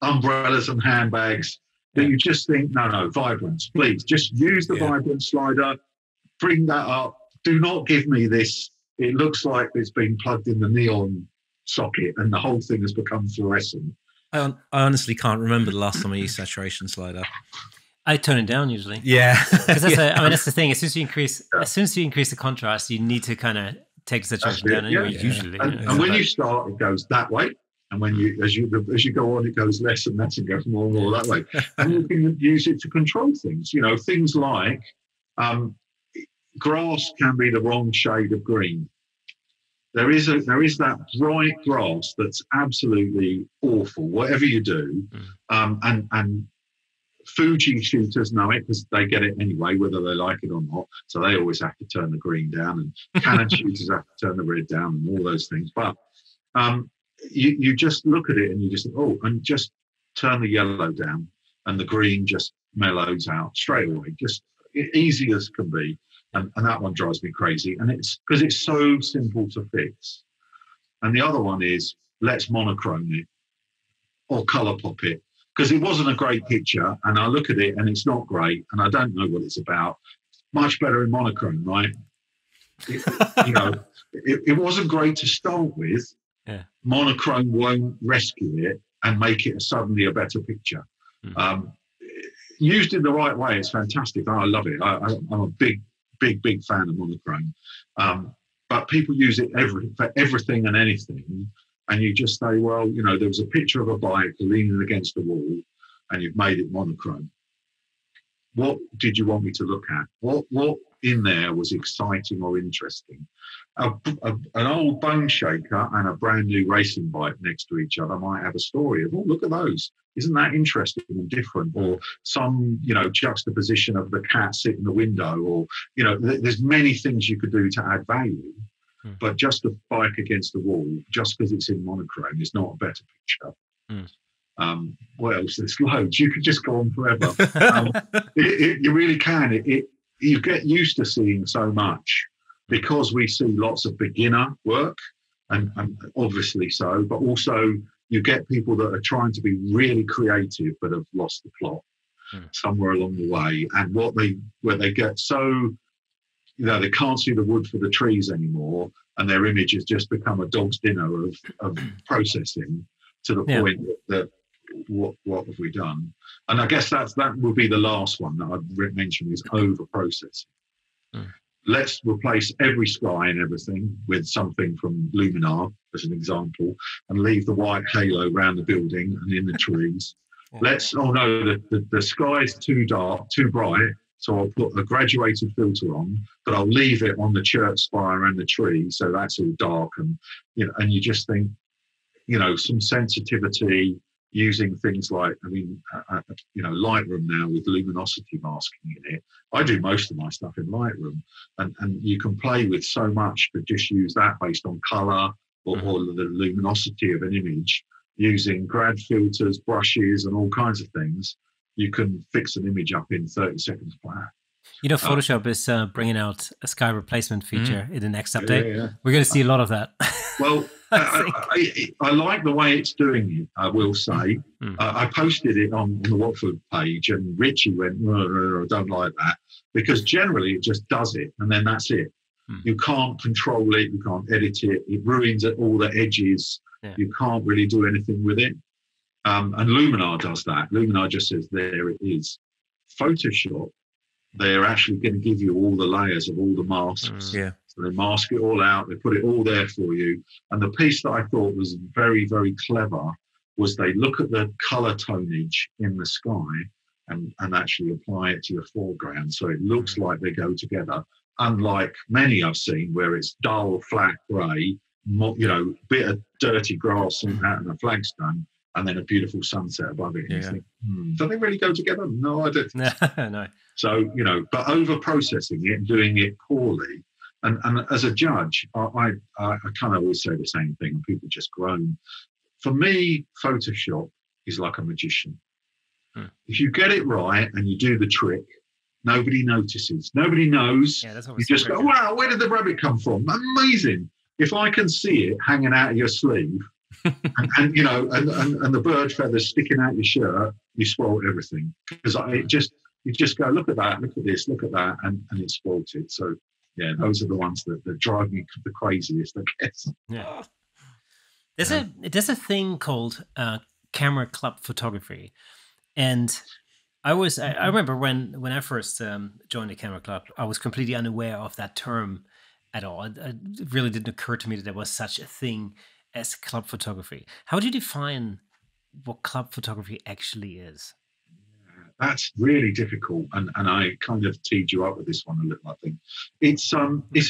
umbrellas and handbags that you just think, no, vibrance, please. Just use the vibrance slider, bring that up. Do not give me this. It looks like it's been plugged in the neon socket and the whole thing has become fluorescent. I honestly can't remember the last time I used saturation slider. I turn it down usually. Yeah. Because I mean, that's the thing. As soon as you increase the contrast, you need to kind of take the saturation down anyway, usually. And when you start, it goes that way. And when as you go on, it goes less and less and goes more and more that way. And you can use it to control things, you know, things like, grass can be the wrong shade of green. There is that bright grass that's absolutely awful, whatever you do. And Fuji shooters know it because they get it anyway, whether they like it or not. So they always have to turn the green down, and Canon shooters have to turn the red down and all those things. But you just look at it and you just think, oh, and just turn the yellow down and the green just mellows out straight away, just easy as can be. And that one drives me crazy. And it's because it's so simple to fix. And the other one is, let's monochrome it or color pop it, because it wasn't a great picture. And I look at it and it's not great. And I don't know what it's about. Much better in monochrome, right? You know, it wasn't great to start with. Yeah. Monochrome won't rescue it. and make it suddenly a better picture. Mm-hmm. Used in the right way, it's fantastic. I love it. I'm a big fan of monochrome. But people use it for everything and anything. And you just say, well, you know, there was a picture of a bike leaning against the wall and you've made it monochrome. What did you want me to look at? What in there was exciting or interesting? An old bone shaker and a brand new racing bike next to each other might have a story of, oh, look at those. Isn't that interesting and different? Or some, you know, juxtaposition of the cat sitting in the window, or, you know, there's many things you could do to add value. Mm. But just a bike against the wall, just because it's in monochrome, is not a better picture. Mm. What else? There's loads. You could just go on forever. You really can. You get used to seeing so much, because we see lots of beginner work, and obviously so, but also you get people that are trying to be really creative but have lost the plot somewhere along the way. And where they get so, you know, they can't see the wood for the trees anymore, and their image has just become a dog's dinner of processing, to the point that what have we done? And I guess that would be the last one that I'd mention, is over-processing. Mm. Let's replace every sky and everything with something from Luminar, as an example, and leave the white halo around the building and in the trees. The sky's too dark, too bright, so I'll put a graduated filter on, but I'll leave it on the church spire and the tree, so that's all dark. And, you know, and you just think, you know, some sensitivity, using things like, Lightroom now with luminosity masking in it. I do most of my stuff in Lightroom, and you can play with so much, but just use that based on colour or the luminosity of an image. Using grad filters, brushes, and all kinds of things, you can fix an image up in 30 seconds flat. You know, Photoshop is bringing out a sky replacement feature in the next update. Yeah. We're going to see a lot of that. Well, I like the way it's doing it, I will say. Mm. I posted it on the Watford page, and Richie went, no, I don't like that, because generally it just does it, and then that's it. Mm. You can't control it, you can't edit it, it ruins all the edges, you can't really do anything with it. And Luminar does that. Luminar just says, there it is. Photoshop, they're actually going to give you all the layers of all the masks. So they mask it all out. They put it all there for you. And the piece that I thought was very, very clever was they look at the colour tonage in the sky and actually apply it to your foreground. So it looks like they go together, unlike many I've seen where it's dull, flat grey, you know, bit of dirty grass and a flagstone, and then a beautiful sunset above it. And you think, do they really go together? No, I don't think so. No. So, you know, but over-processing it and doing it poorly. And as a judge, I kind of always say the same thing, and people just groan. For me, Photoshop is like a magician. Hmm. If you get it right and you do the trick, nobody notices. Nobody knows. Yeah, that's what you just go, wow, where did the rabbit come from? Amazing. If I can see it hanging out of your sleeve, and you know, and the bird feathers sticking out your shirt, you spoil everything. Because you just go, look at that, look at this, look at that, and it's spoiled it. So yeah, those are the ones that drive me the craziest, I guess. Yeah. There's a thing called camera club photography, and I remember when I first joined the camera club, I was completely unaware of that term at all. It really didn't occur to me that there was such a thing as club photography. How do you define what club photography actually is? That's really difficult, and I kind of teed you up with this one a little. I think it's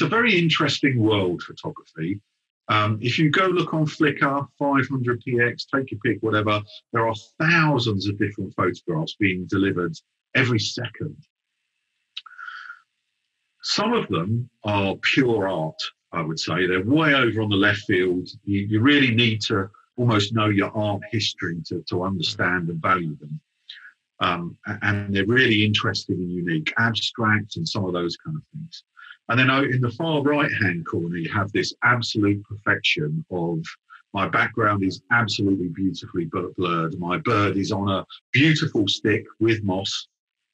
a very interesting world, photography. If you go look on Flickr, 500px, take your pick, whatever, there are thousands of different photographs being delivered every second. Some of them are pure art, I would say. They're way over on the left field. You really need to almost know your art history to understand and value them. And they're really interesting and unique, abstract and some of those kind of things. And then in the far right-hand corner, you have this absolute perfection of, my background is absolutely beautifully blurred. My bird is on a beautiful stick with moss,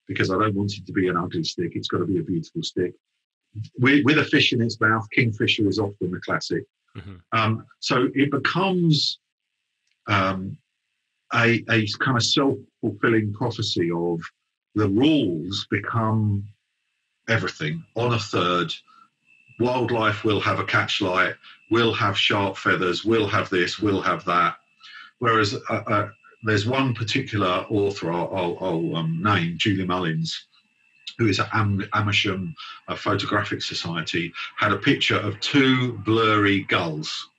because I don't want it to be an ugly stick. It's got to be a beautiful stick. With a fish in its mouth, kingfisher is often the classic. So it becomes a kind of self-fulfilling prophecy of the rules become everything on a third. Wildlife will have a catchlight, will have sharp feathers, will have this, will have that. Whereas there's one particular author I'll name, Julie Mullins, who is at Amersham Photographic Society, had a picture of two blurry gulls.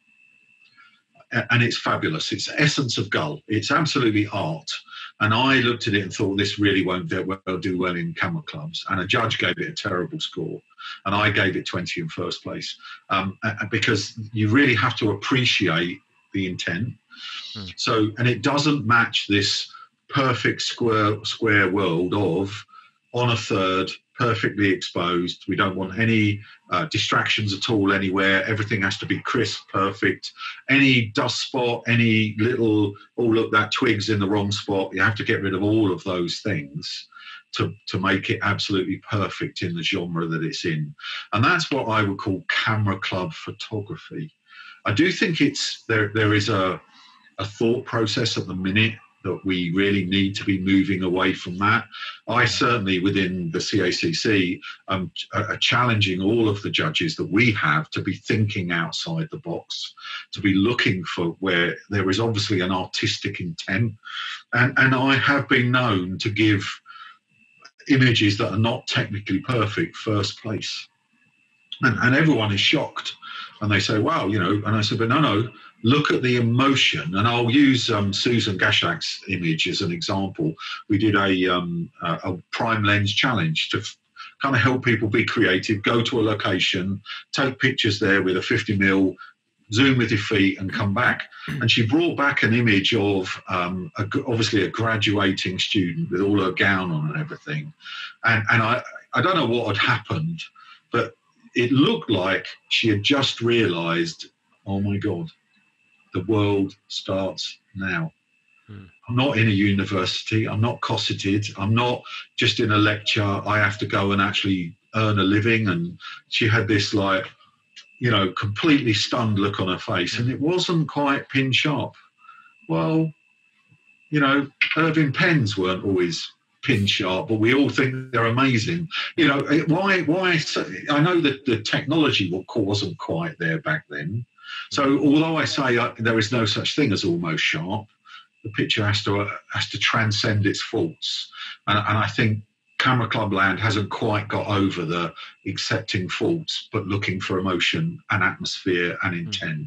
And it's fabulous. It's the essence of gull. It's absolutely art. And I looked at it and thought, this really won't do well in camera clubs. And a judge gave it a terrible score. And I gave it 20 in first place. Because you really have to appreciate the intent. Mm. So, and it doesn't match this perfect square world of on a third, perfectly exposed. We don't want any distractions at all anywhere. Everything has to be crisp, perfect. Any dust spot, any little, oh, look, that twig's in the wrong spot. You have to get rid of all of those things to make it absolutely perfect in the genre that it's in. And that's what I would call camera club photography. I do think it's there is a thought process at the minute that we really need to be moving away from that. I certainly, within the CACC, are challenging all of the judges that we have to be thinking outside the box, to be looking for where there is obviously an artistic intent. And I have been known to give images that are not technically perfect first place. And everyone is shocked. And they say, wow, you know, and I said, but no, look at the emotion. And I'll use Susan Gashak's image as an example. We did a prime lens challenge to kind of help people be creative, go to a location, take pictures there with a 50 mil, zoom with your feet and come back. And she brought back an image of obviously a graduating student with all her gown on and everything. And I don't know what had happened, but it looked like she had just realised, oh, my God, the world starts now. Hmm. I'm not in a university. I'm not cosseted. I'm not just in a lecture. I have to go and actually earn a living. And she had this, like, you know, completely stunned look on her face. And it wasn't quite pin sharp. Well, you know, Irving Penn's weren't always pin sharp, but we all think they're amazing. You know, why? I know that the technology wasn't quite there back then. So although I say there is no such thing as almost sharp, the picture has to transcend its faults. And I think Camera Club Land hasn't quite got over the accepting faults, but looking for emotion and atmosphere and intent.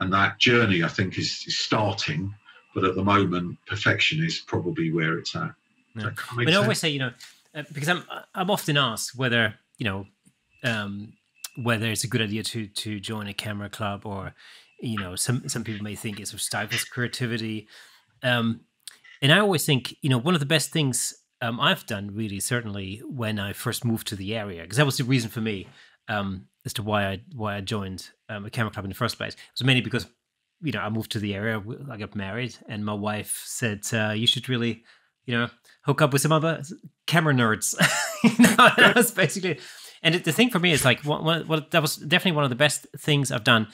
And that journey, I think, is starting. But at the moment, perfection is probably where it's at. No. I always say, you know, because I'm often asked whether, you know, whether it's a good idea to join a camera club, or, you know, some people may think it sort of stifles creativity. And I always think, you know, one of the best things I've done, really, certainly when I first moved to the area, because that was the reason for me as to why I joined a camera club in the first place. It was mainly because, you know, I moved to the area, I got married, and my wife said, you should really, you know, hook up with some other camera nerds. You know, that was basically. And the thing for me is, like, well, that was definitely one of the best things I've done.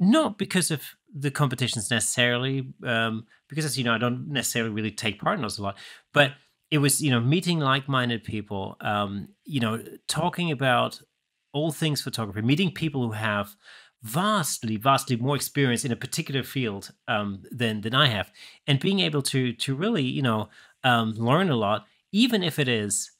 Not because of the competitions necessarily, because, as you know, I don't necessarily really take part in those a lot. But it was, you know, meeting like-minded people, you know, talking about all things photography, meeting people who have vastly more experience in a particular field than I have, and being able to really, you know, learn a lot, even if it is,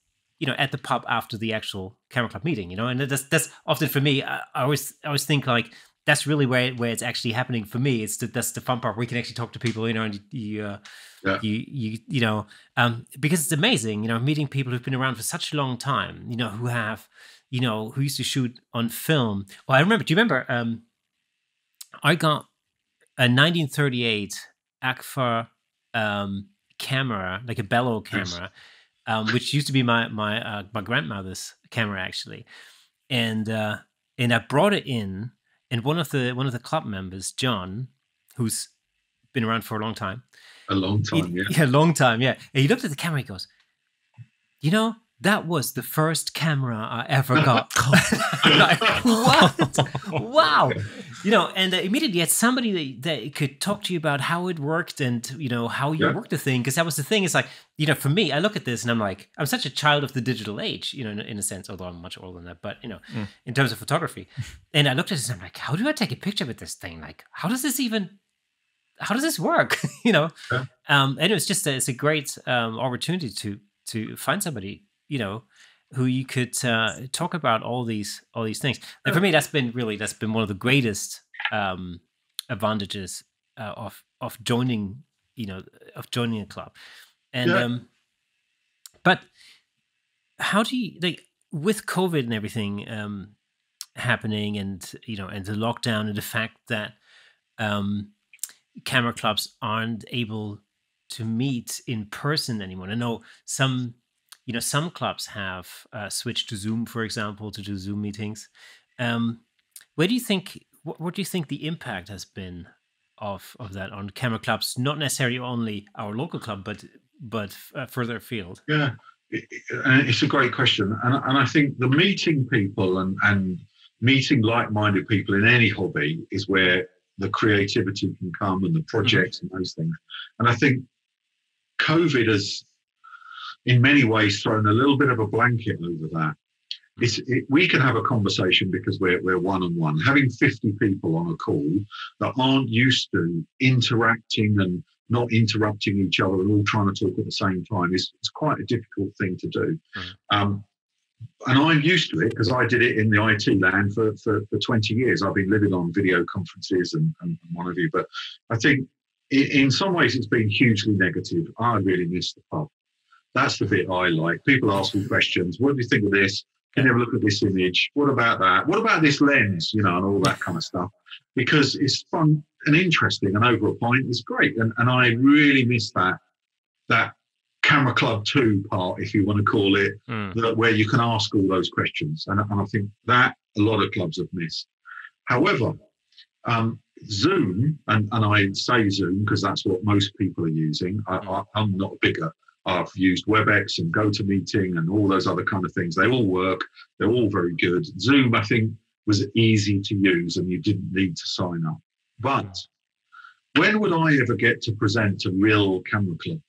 you know, at the pub after the actual camera club meeting, you know. And that's often for me, I always think, like, that's really where it's actually happening for me. It's that's the fun part, where you can actually talk to people, you know, and you know, because it's amazing, you know, meeting people who've been around for such a long time, you know, who have, you know, who used to shoot on film. Well, I remember, do you remember, I got a 1938 Agfa camera, like a bellow camera, which used to be my grandmother's camera, actually. And I brought it in, and one of the club members, John, who's been around for a long time. A long time, yeah. Yeah, a long time, yeah. And he looked at the camera, he goes, you know, that was the first camera I ever got. Like, what? Wow. You know, and immediately had somebody that could talk to you about how it worked and, you know, how you worked the thing. Because that was the thing. It's like, you know, for me, I look at this and I'm like, I'm such a child of the digital age, you know, in a sense, although I'm much older than that, but, you know, in terms of photography. And I looked at this and I'm like, how do I take a picture with this thing? Like, how does this even... how does this work? You know, and it's just it's a great opportunity to find somebody, you know, who you could talk about all these things. And for me, that's been one of the greatest advantages of joining, you know, of joining a club. And but how do you, like, with COVID and everything happening, and you know, and the lockdown, and the fact that camera clubs aren't able to meet in person anymore. I know some, you know, some clubs have switched to Zoom, for example, to do Zoom meetings. Where do you think, what do you think the impact has been of that on camera clubs? Not necessarily only our local club, but further afield. Yeah, it's a great question, and I think the meeting people and meeting like-minded people in any hobby is where the creativity can come, and the projects and those things. And I think COVID has in many ways thrown a little bit of a blanket over that. We can have a conversation because we're one-on-one. Having 50 people on a call that aren't used to interacting and not interrupting each other and all trying to talk at the same time is quite a difficult thing to do. And I'm used to it because I did it in the IT land for 20 years. I've been living on video conferences and one of you. But I think in some ways it's been hugely negative. I really miss the pub. That's the bit I like. People ask me questions. What do you think of this? Can you have a look at this image? What about that? What about this lens? You know, and all that kind of stuff. Because it's fun and interesting, and over a pint is great. And I really miss that Camera Club 2 part, if you want to call it, where you can ask all those questions. And I think that a lot of clubs have missed. However, Zoom, and I say Zoom because that's what most people are using. I'm not a bigger. I've used WebEx and GoToMeeting and all those other kind of things. They all work. They're all very good. Zoom, I think, was easy to use and you didn't need to sign up. But when would I ever get to present to real camera club?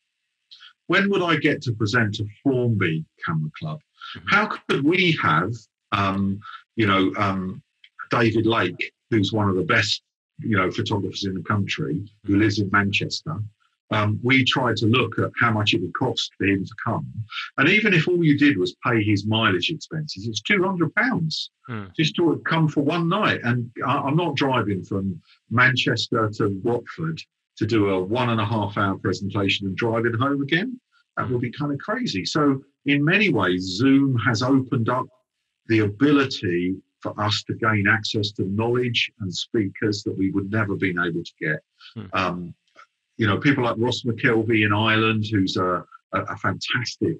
When would I get to present to Formby Camera Club? How could we have, David Lake, who's one of the best, you know, photographers in the country, who lives in Manchester. We tried to look at how much it would cost for him to come. And even if all you did was pay his mileage expenses, it's £200 just to come for one night. And I'm not driving from Manchester to Watford to do a 1.5 hour presentation and driving home again. That would be kind of crazy. So in many ways, Zoom has opened up the ability for us to gain access to knowledge and speakers that we would never been able to get. You know, people like Ross McKelvey in Ireland, who's a fantastic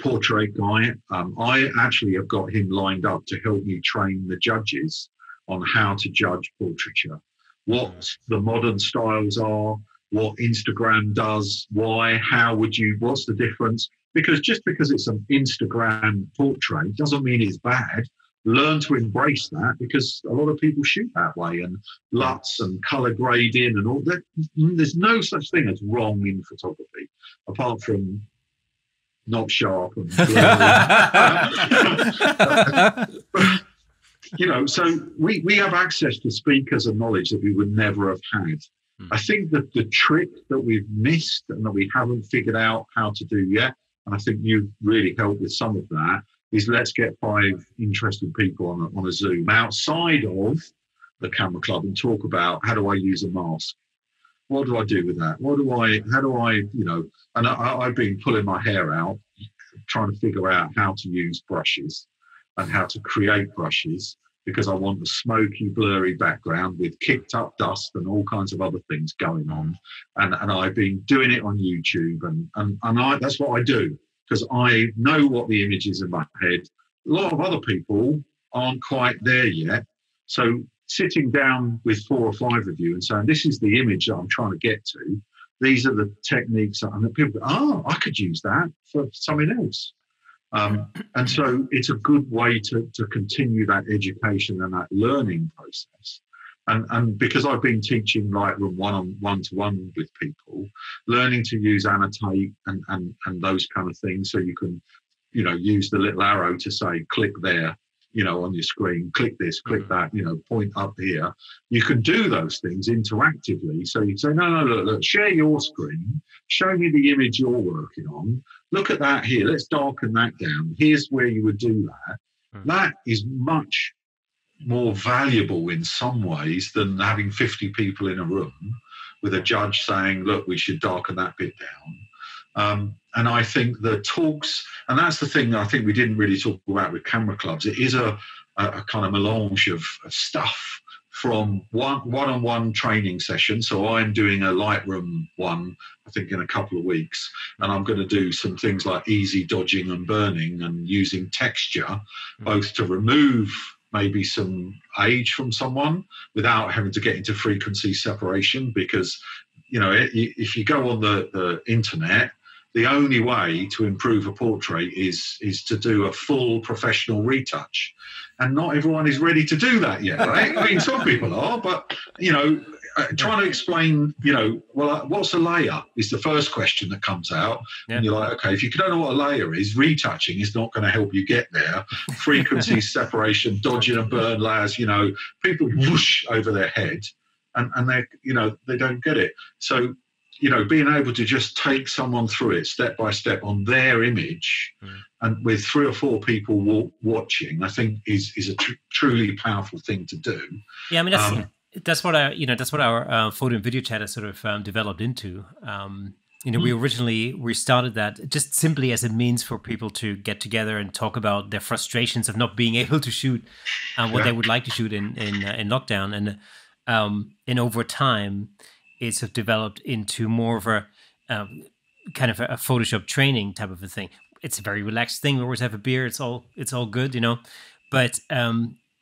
portrait guy. I actually have got him lined up to help me train the judges on how to judge portraiture. What the modern styles are, what Instagram does, why, how would you, what's the difference? Because just because it's an Instagram portrait doesn't mean it's bad. Learn to embrace that because a lot of people shoot that way, and LUTs and color grading and all that. There's no such thing as wrong in photography, apart from not sharp and blurry. You know, so we have access to speakers and knowledge that we would never have had. I think that the trick that we've missed and that we haven't figured out how to do yet, and I think you've really helped with some of that, is let's get 5 interested people on a Zoom outside of the camera club and talk about how do I use a mask? What do I do with that? And I've been pulling my hair out, trying to figure out how to use brushes and how to create brushes, because I want a smoky, blurry background with kicked up dust and all kinds of other things going on. And I've been doing it on YouTube, and that's what I do, because I know what the image is in my head. A lot of other people aren't quite there yet. So sitting down with 4 or 5 of you and saying, this is the image that I'm trying to get to, these are the techniques, and the people, I could use that for something else. And so it's a good way to continue that education and that learning process. And because I've been teaching Lightroom one-to-one with people, learning to use annotate and those kind of things, so you can, use the little arrow to say, click there, on your screen, click this, click that, point up here. You can do those things interactively. So you say, no, look, share your screen, show me the image you're working on, look at that here, let's darken that down, here's where you would do that. That is much more valuable in some ways than having 50 people in a room with a judge saying, look, we should darken that bit down. And I think the talks, and that's the thing I think we didn't really talk about with camera clubs, it is a kind of melange of stuff from one-on-one training session. So I'm doing a Lightroom one, I think, in a couple of weeks, and I'm going to do some things like easy dodging and burning and using texture, both to remove maybe some age from someone without having to get into frequency separation, because, if you go on the internet, the only way to improve a portrait is to do a full professional retouch. And not everyone is ready to do that yet, right? I mean, some people are, but, trying to explain, well, what's a layer is the first question that comes out. Yeah. And you're like, okay, if you don't know what a layer is, retouching is not going to help you get there. Frequency separation, dodging and burn layers, people whoosh over their head. And they, they don't get it. So, being able to just take someone through it step by step on their image, and with 3 or 4 people watching, I think is a truly powerful thing to do. Yeah, I mean that's what our photo and video chat has sort of developed into. We started that just simply as a means for people to get together and talk about their frustrations of not being able to shoot what they would like to shoot in lockdown. And over time, it's developed into more of a kind of a Photoshop training type of a thing. It's a very relaxed thing. We always have a beer. It's all good, But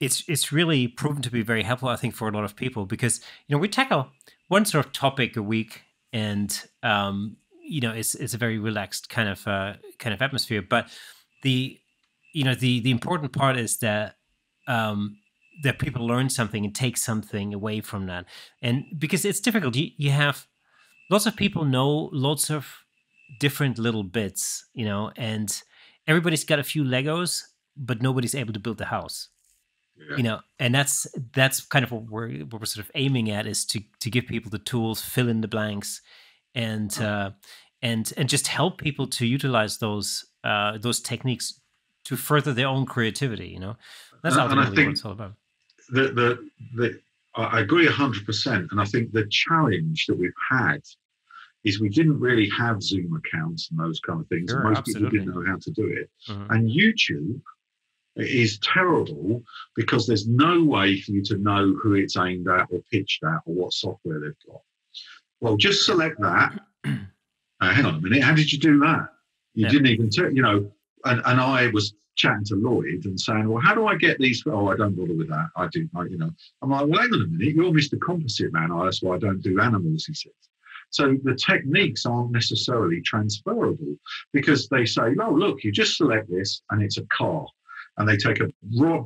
it's really proven to be very helpful, I think, for a lot of people, because we tackle one sort of topic a week, and it's a very relaxed kind of atmosphere. But the important part is that. That people learn something and take something away from that. And because it's difficult, you have lots of people know lots of different little bits, and everybody's got a few Legos, but nobody's able to build the house, and that's kind of what we're sort of aiming at, is to give people the tools, fill in the blanks, and just help people to utilize those techniques to further their own creativity, That's ultimately what it's all about. I agree 100%. And I think the challenge that we've had is we didn't really have Zoom accounts and those kind of things. Sure, most people didn't know how to do it. And YouTube is terrible because there's no way for you to know who it's aimed at or pitched at or what software they've got. Well, just select that. Hang on a minute. How did you do that? You didn't even tell, and I was chatting to Lloyd and saying, well, how do I get these? Oh, I don't bother with that. I do, I'm like, well, hang on a minute, you're Mr. Composite Man. Oh, that's why I don't do animals, he says. So the techniques aren't necessarily transferable, because they say, oh, look, you just select this and it's a car. And they take a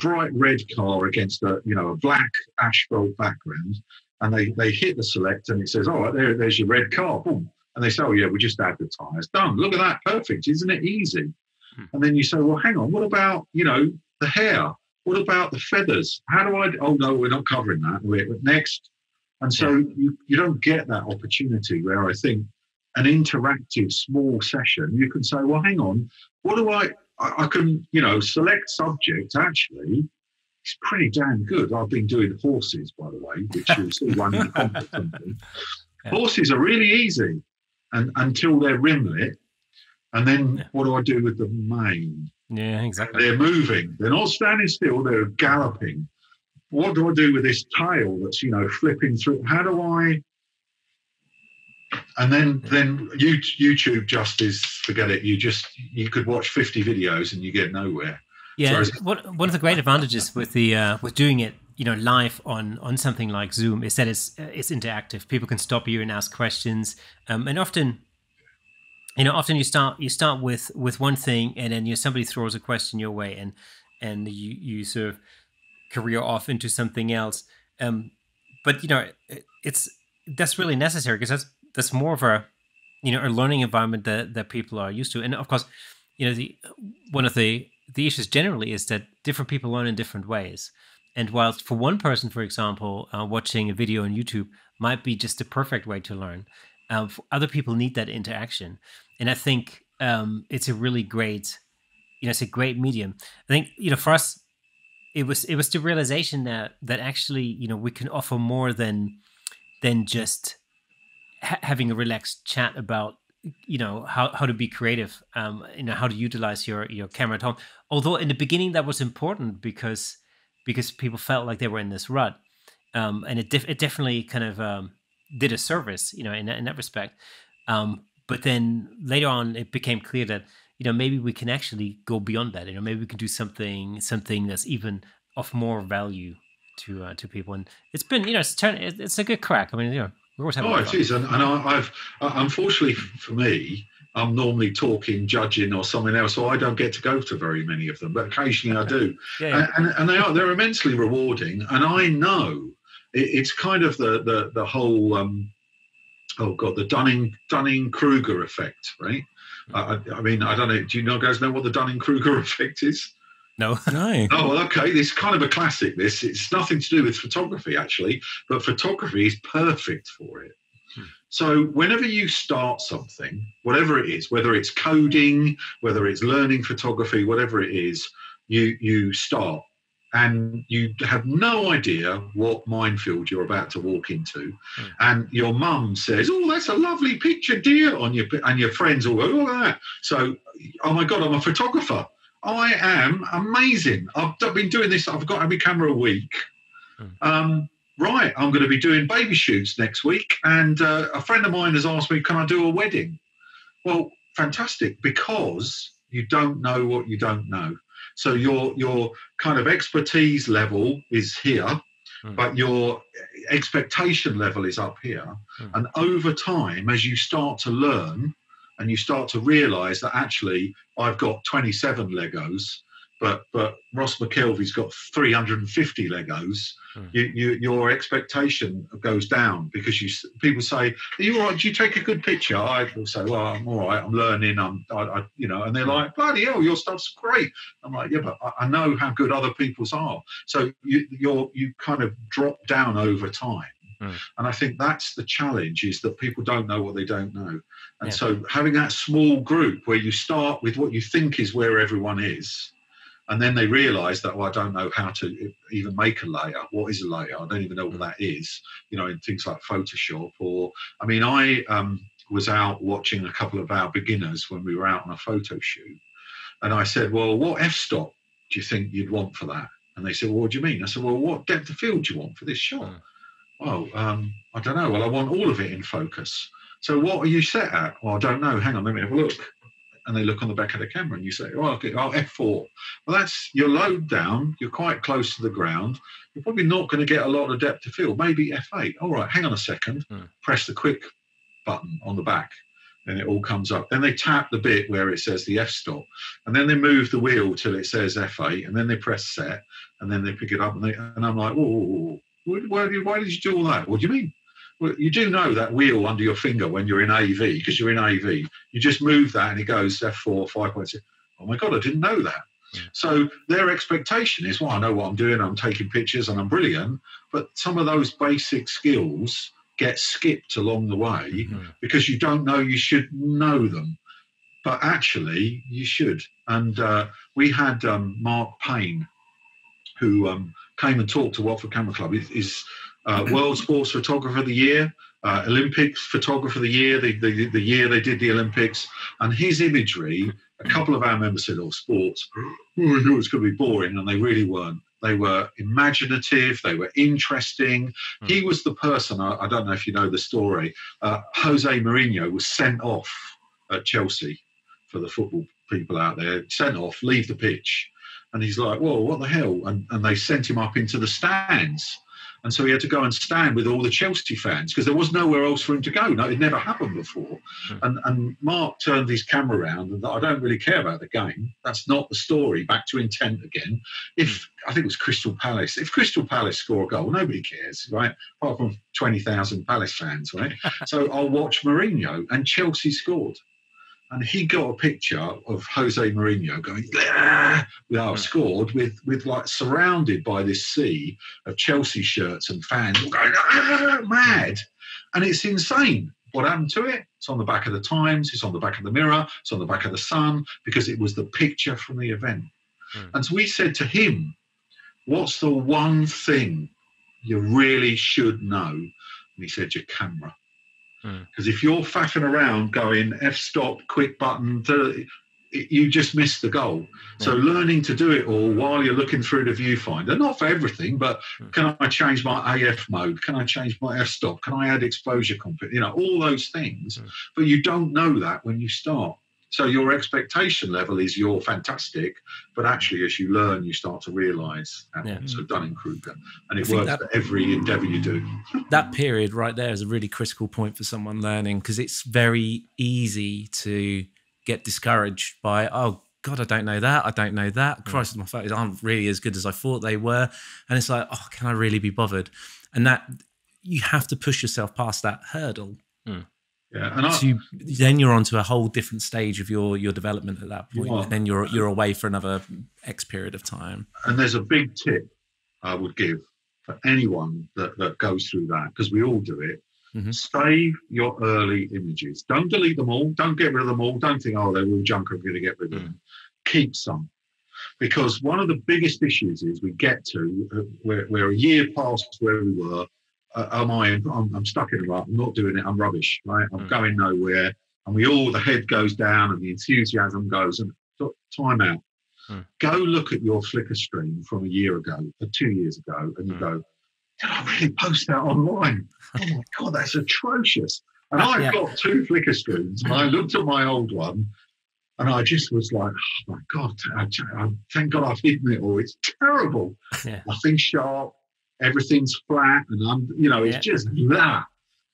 bright red car against a black asphalt background, and they hit the select and it says, all right, there's your red car. Boom. And they say, oh, yeah, we just advertise. Done. Look at that. Perfect. Isn't it easy? And then you say, well, hang on, what about, the hair? What about the feathers? How do I, oh, no, we're not covering that. We're next. And so you don't get that opportunity where I think an interactive small session, you can say, well, hang on, what do I can, select subject, actually. It's pretty damn good. I've been doing horses, by the way, which you'll see one in the conference. Horses are really easy until they're rimlet. And then what do I do with the mane? Yeah, exactly. They're moving. They're not standing still. They're galloping. What do I do with this tail that's, flipping through? How do I? And then YouTube just is, forget it. You could watch 50 videos and you get nowhere. Yeah, so one of the great advantages with doing it you know, live on something like Zoom is that it's interactive. People can stop you and ask questions, and often, you know, you start with one thing, and then somebody throws a question your way, and you sort of career off into something else. But you know, that's really necessary, because that's more of a a learning environment that people are used to. And of course, one of the issues generally is that different people learn in different ways. And whilst for one person, for example, watching a video on YouTube might be just the perfect way to learn, other people need that interaction. And I think it's a really great, it's a great medium. I think, for us, it was the realization that actually, we can offer more than just having a relaxed chat about, how to be creative, how to utilize your camera at home. Although in the beginning that was important because people felt like they were in this rut, and it definitely kind of did a service, in that respect. But then later on, it became clear that maybe we can actually go beyond that. Maybe we can do something that's even of more value to people. And it's been it's a good crack. I mean, we always have. Oh, it is, and I've unfortunately for me, I'm normally talking, judging, or something else, so I don't get to go to very many of them. But occasionally I do, and they're immensely rewarding. And I know it's kind of the whole the Dunning-Kruger effect, right? I mean, I don't know. Do you guys know what the Dunning-Kruger effect is? No. No. Oh, okay. It's kind of a classic. It's nothing to do with photography actually, but photography is perfect for it. So whenever you start something, whatever it is, whether it's coding, whether it's learning photography, whatever it is, you start and you have no idea what minefield you're about to walk into. Mm. And your mum says, "Oh, that's a lovely picture, dear," and your friends all go, "Oh, that." So, "Oh my God, I'm a photographer. I am amazing. I've been doing this. I've got every camera a week." Mm. Right, I'm going to be doing baby shoots next week, and a friend of mine has asked me, "Can I do a wedding?" Well, fantastic, because you don't know what you don't know. So your kind of expertise level is here, but your expectation level is up here. And over time, as you start to learn and you start to realise that actually I've got 27 Legos, but Ross McKelvey's got 350 Legos. Your expectation goes down, because people say, "Are you all right? Do you take a good picture?" I will say, "Well, I'm all right. I'm learning. And they're like, "Bloody hell, your stuff's great." I'm like, "Yeah, but I know how good other people's are." So you kind of drop down over time. Mm. And I think that's the challenge, is that people don't know what they don't know. And so having that small group where you start with what you think is where everyone is, and then they realise that, "Well, I don't know how to even make a layer. What is a layer? I don't even know what that is," in things like Photoshop. Or, I mean, I was out watching a couple of our beginners when we were out on a photo shoot. And I said, "Well, what f-stop do you think you'd want for that?" And they said, "Well, what do you mean?" I said, "Well, what depth of field do you want for this shot?" "Well, I don't know. Well, I want all of it in focus." "So what are you set at?" "Well, I don't know. Hang on, let me have a look." And they look on the back of the camera and you say, "Oh, okay, oh, F4. Well, that's your load down. You're quite close to the ground. You're probably not going to get a lot of depth of field. Maybe F8. All right, hang on a second." Press the quick button on the back and it all comes up. Then they tap the bit where it says the f-stop, and then they move the wheel till it says F8, and then they press set, and then they pick it up. And I'm like, "Oh, why did you do all that?" "What do you mean?" "Well, you do know that wheel under your finger when you're in AV, because you're in AV, you just move that and it goes F4, 5.6. "Oh my God, I didn't know that." So their expectation is, "Well, I know what I'm doing, I'm taking pictures and I'm brilliant." But some of those basic skills get skipped along the way because you don't know you should know them. But actually, you should. And we had Mark Payne, who came and talked to Watford Camera Club. He's World Sports Photographer of the Year, Olympics Photographer of the Year, the year they did the Olympics. And his imagery, a couple of our members said, "Oh, sports, oh, it's going to be boring." And they really weren't. They were imaginative. They were interesting. He was the person, I don't know if you know the story, Jose Mourinho was sent off at Chelsea, for the football people out there, sent off, leave the pitch. And he's like, whoa, what the hell? And they sent him up into the stands. And so he had to go and stand with all the Chelsea fans because there was nowhere else for him to go. No, it never happened before. And Mark turned his camera around and I don't really care about the game. That's not the story. Back to intent again. If I think it was Crystal Palace. If Crystal Palace score a goal, nobody cares, right? Apart from 20,000 Palace fans, right? So I'll watch Mourinho, and Chelsea scored. And he got a picture of Jose Mourinho going, scored, with like surrounded by this sea of Chelsea shirts and fans all going mad. And it's insane what happened to it. It's on the back of the Times, it's on the back of the Mirror, it's on the back of the Sun, because it was the picture from the event. And so we said to him, what's the one thing you really should know? And he said, your camera. Because if you're faffing around going f-stop, quick button, you just miss the goal. So learning to do it all while you're looking through the viewfinder, not for everything, but can I change my AF mode? Can I change my f-stop? Can I add exposure? You know, all those things. But you don't know that when you start. So your expectation level is you're fantastic, but actually as you learn, you start to realise that. So Dunning-Kruger, and it works for every endeavour you do. That period right there is a really critical point for someone learning, because it's very easy to get discouraged by, oh, God, I don't know that. I don't know that. Christ, my photos aren't really as good as I thought they were. And it's like, oh, can I really be bothered? And that you have to push yourself past that hurdle. Yeah, and then you're onto a whole different stage of your development at that point, and then you're away for another X period of time. And there's a big tip I would give for anyone that goes through that, because we all do it. Save your early images. Don't delete them all. Don't get rid of them all. Don't think, oh, they're all junk, I'm going to get rid of them. Keep some. Because one of the biggest issues is we get to we're a year past where we were. I'm stuck in a rut, I'm not doing it, I'm rubbish, right? I'm going nowhere. And the head goes down and the enthusiasm goes, and time out. Go look at your Flickr stream from a year ago, or 2 years ago, and you go, did I really post that online? Oh my God, that's atrocious. And I've got two Flickr streams, and I looked at my old one, and I just was like, oh my God, thank God I've hidden it all. It's terrible. Nothing's sharp. Everything's flat, and I'm, you know, it's just that.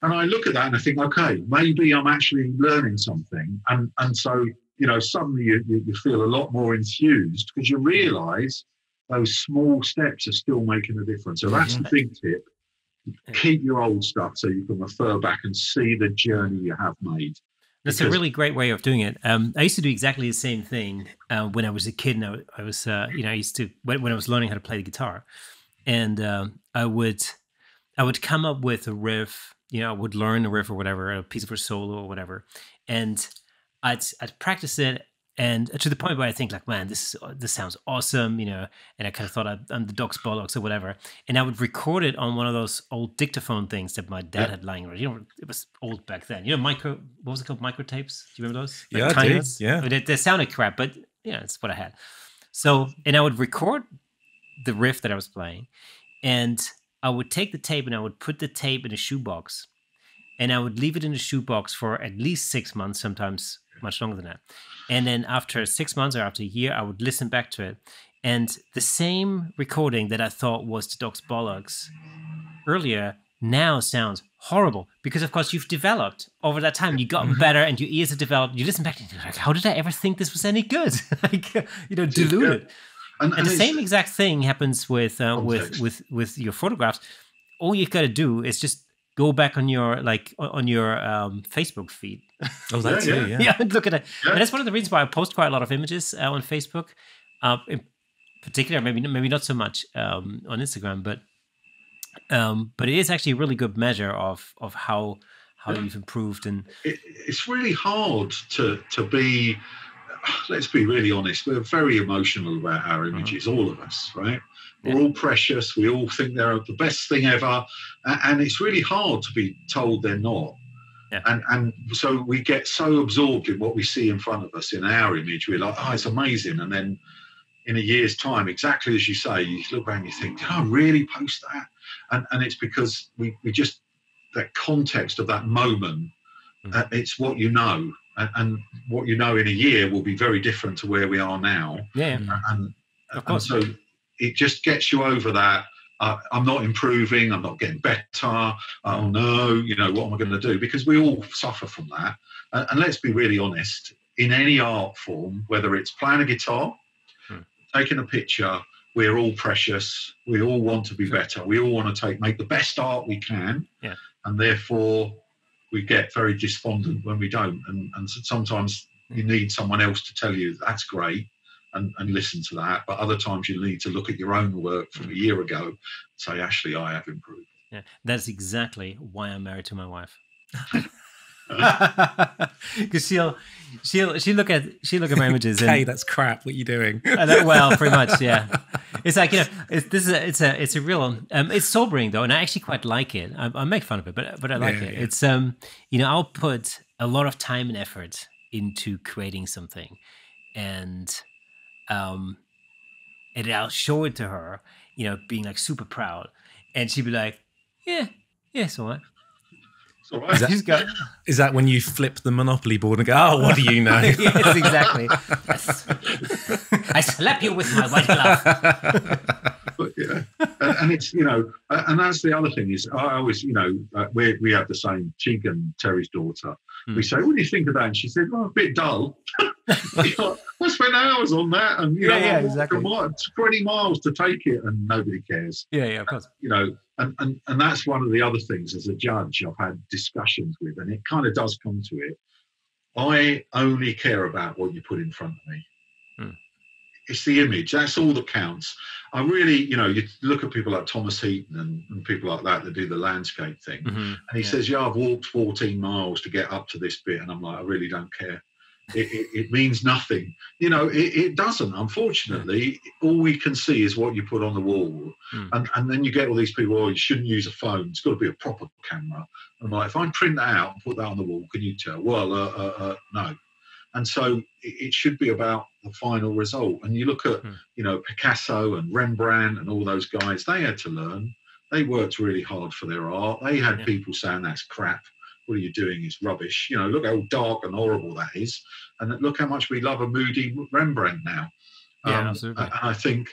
And I look at that and I think, okay, maybe I'm actually learning something. And so, you know, suddenly you feel a lot more enthused, because you realise those small steps are still making a difference. So that's the big tip. Keep your old stuff so you can refer back and see the journey you have made. That's a really great way of doing it. I used to do exactly the same thing when I was a kid, and I was, you know, I used to, when I was learning how to play the guitar. And I would come up with a riff, you know, I would learn a riff or whatever, a piece of a solo or whatever, and I'd practice it, and to the point where I think like, man, this sounds awesome, you know, and I kind of thought I'm the dog's bollocks or whatever, and I would record it on one of those old dictaphone things that my dad had lying around. You know, it was old back then. You know, what was it called? Microtapes? Do you remember those? Like, yeah, I do. Yeah. They sounded crap, but yeah, it's what I had. So, and I would record the riff that I was playing, and I would take the tape and I would put the tape in a shoebox, and I would leave it in a shoebox for at least 6 months, sometimes much longer than that. And then after 6 months or after a year, I would listen back to it, and the same recording that I thought was the dog's bollocks earlier now sounds horrible, because of course you've developed over that time, you've gotten better, and your ears have developed. You listen back and you're like, how did I ever think this was any good? Like, you know, deluded. And the same exact thing happens with your photographs. All you've got to do is just go back on your Facebook feed. Oh, that's it. Yeah, look at it. Yeah. And that's one of the reasons why I post quite a lot of images on Facebook, in particular. Maybe not so much on Instagram, but it is actually a really good measure of how you've improved. And it's really hard to be. Let's be really honest, we're very emotional about our images, all of us, right? We're all precious, we all think they're the best thing ever, and it's really hard to be told they're not. And so we get so absorbed in what we see in front of us in our image, we're like, oh, it's amazing. And then in a year's time, exactly as you say, you look around and you think, did I really post that? And it's because we just, that context of that moment, it's what you know. And what you know in a year will be very different to where we are now. Yeah. And And so it just gets you over that. I'm not improving. I'm not getting better. Oh no, you know, what am I going to do? Because we all suffer from that. And let's be really honest, in any art form, whether it's playing a guitar, taking a picture, we're all precious. We all want to be better. We all want to make the best art we can. Yeah. And therefore we get very despondent when we don't. And sometimes you need someone else to tell you that's great and listen to that. But other times you need to look at your own work from a year ago and say, actually, I have improved. Yeah, that's exactly why I'm married to my wife. Because she'll look at my images. Hey, okay, that's crap. What are you doing? Well, pretty much, yeah. It's like, you know, it's a real. It's sobering though, and I actually quite like it. I make fun of it, but I like it. Yeah. It's you know, I'll put a lot of time and effort into creating something, and I'll show it to her, you know, being like super proud, and she'd be like, yeah, it's all right. Right. Is that when you flip the Monopoly board and go, oh, what do you know? Yes, exactly. Yes. I slap you with my white glove. But, yeah. And it's, you know, and that's the other thing is I always, you know, we have the same, Chig and Terry's daughter. We say, what do you think of that? And she said, well, a bit dull. I spent hours on that and, you know, exactly. 20 miles to take it and nobody cares. Yeah, of course. You know, and that's one of the other things as a judge I've had discussions with, and it kind of does come to it. I only care about what you put in front of me. It's the image. That's all that counts. I really, you know, you look at people like Thomas Heaton and people like that that do the landscape thing. And he says, yeah, I've walked 14 miles to get up to this bit. And I'm like, I really don't care. It means nothing. You know, it doesn't. Unfortunately, all we can see is what you put on the wall. And then you get all these people, oh, you shouldn't use a phone. It's got to be a proper camera. I'm like, if I print that out and put that on the wall, can you tell? Well, no. And so it should be about the final result. And you look at, you know, Picasso and Rembrandt and all those guys, they had to learn. They worked really hard for their art. They had people saying, that's crap. What are you doing? It's rubbish. You know, look how dark and horrible that is. And look how much we love a moody Rembrandt now. Yeah, absolutely. And I think,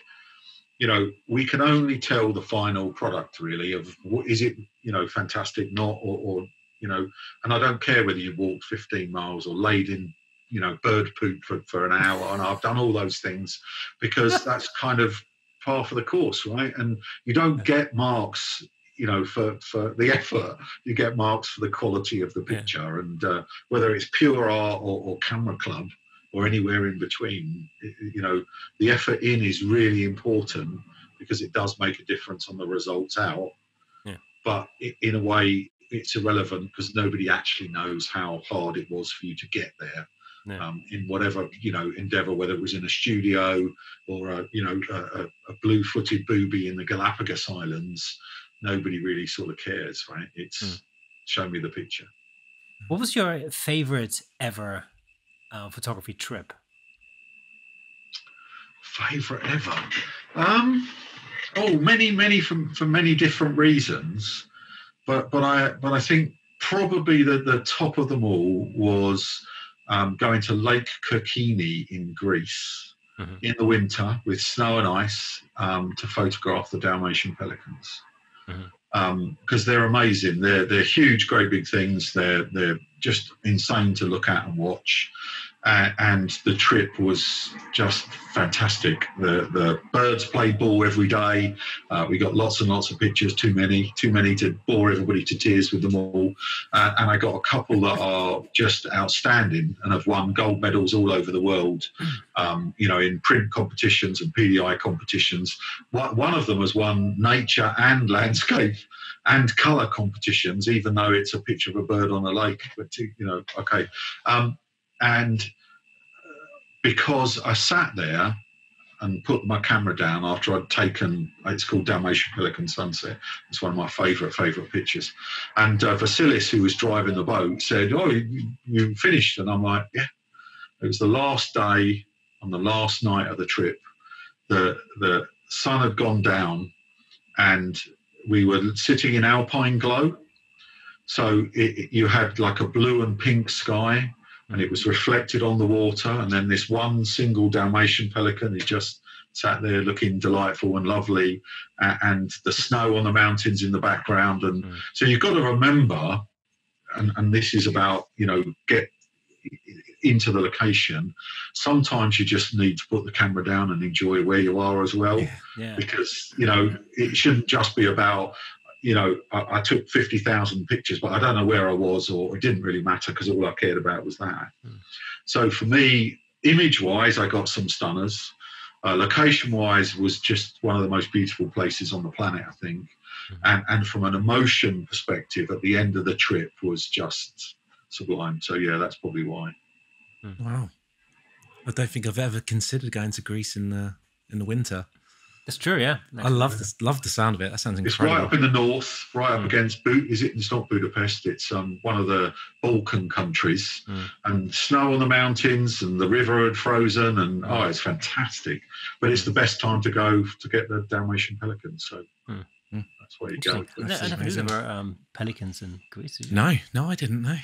you know, we can only tell the final product really of what is it, you know, fantastic, not, or you know, and I don't care whether you walked 15 miles or laid in, you know, bird poop for an hour, and I've done all those things because that's kind of par for the course, right? And you don't get marks, you know, for the effort. You get marks for the quality of the picture, and whether it's pure art or camera club or anywhere in between, you know, the effort in is really important because it does make a difference on the results out. But in a way, it's irrelevant because nobody actually knows how hard it was for you to get there. In whatever, you know, endeavour, whether it was in a studio or, you know, a blue-footed booby in the Galapagos Islands, nobody really sort of cares, right? It's show me the picture. What was your favourite ever photography trip? Favourite ever? Many for many different reasons. But I think probably the top of them all was... going to Lake Kyrkini in Greece in the winter with snow and ice to photograph the Dalmatian pelicans because they're amazing. They're huge, great big things. They're just insane to look at and watch. And the trip was just fantastic. The birds played ball every day. We got lots and lots of pictures, too many to bore everybody to tears with them all. And I got a couple that are just outstanding and have won gold medals all over the world, you know, in print competitions and PDI competitions. One of them has won nature and landscape and colour competitions, even though it's a picture of a bird on a lake. But, you know, okay. And because I sat there and put my camera down after I'd taken, it's called Dalmatian Pelican Sunset. It's one of my favourite pictures. And Vasilis, who was driving the boat, said, oh, you finished? And I'm like, yeah. It was the last day on the last night of the trip. The sun had gone down and we were sitting in alpine glow. So you had like a blue and pink sky. And it was reflected on the water. And then this one single Dalmatian pelican, it just sat there looking delightful and lovely, and the snow on the mountains in the background. And so you've got to remember, and this is about, you know, get into the location. Sometimes you just need to put the camera down and enjoy where you are as well. Because, you know, it shouldn't just be about, you know, I took 50,000 pictures, but I don't know where I was, or it didn't really matter because all I cared about was that. So for me, image-wise, I got some stunners. Location-wise was just one of the most beautiful places on the planet, I think. And from an emotion perspective, at the end of the trip was just sublime. So, yeah, that's probably why. Wow. I don't think I've ever considered going to Greece in the winter. It's true, yeah. I love the sound of it. That sounds incredible. It's right up in the north, right up against it's not Budapest, it's one of the Balkan countries, and snow on the mountains, and the river had frozen, and it's fantastic. But it's the best time to go to get the Dalmatian pelican, so that's where you go. I never knew there were pelicans in Greece. No, I didn't know.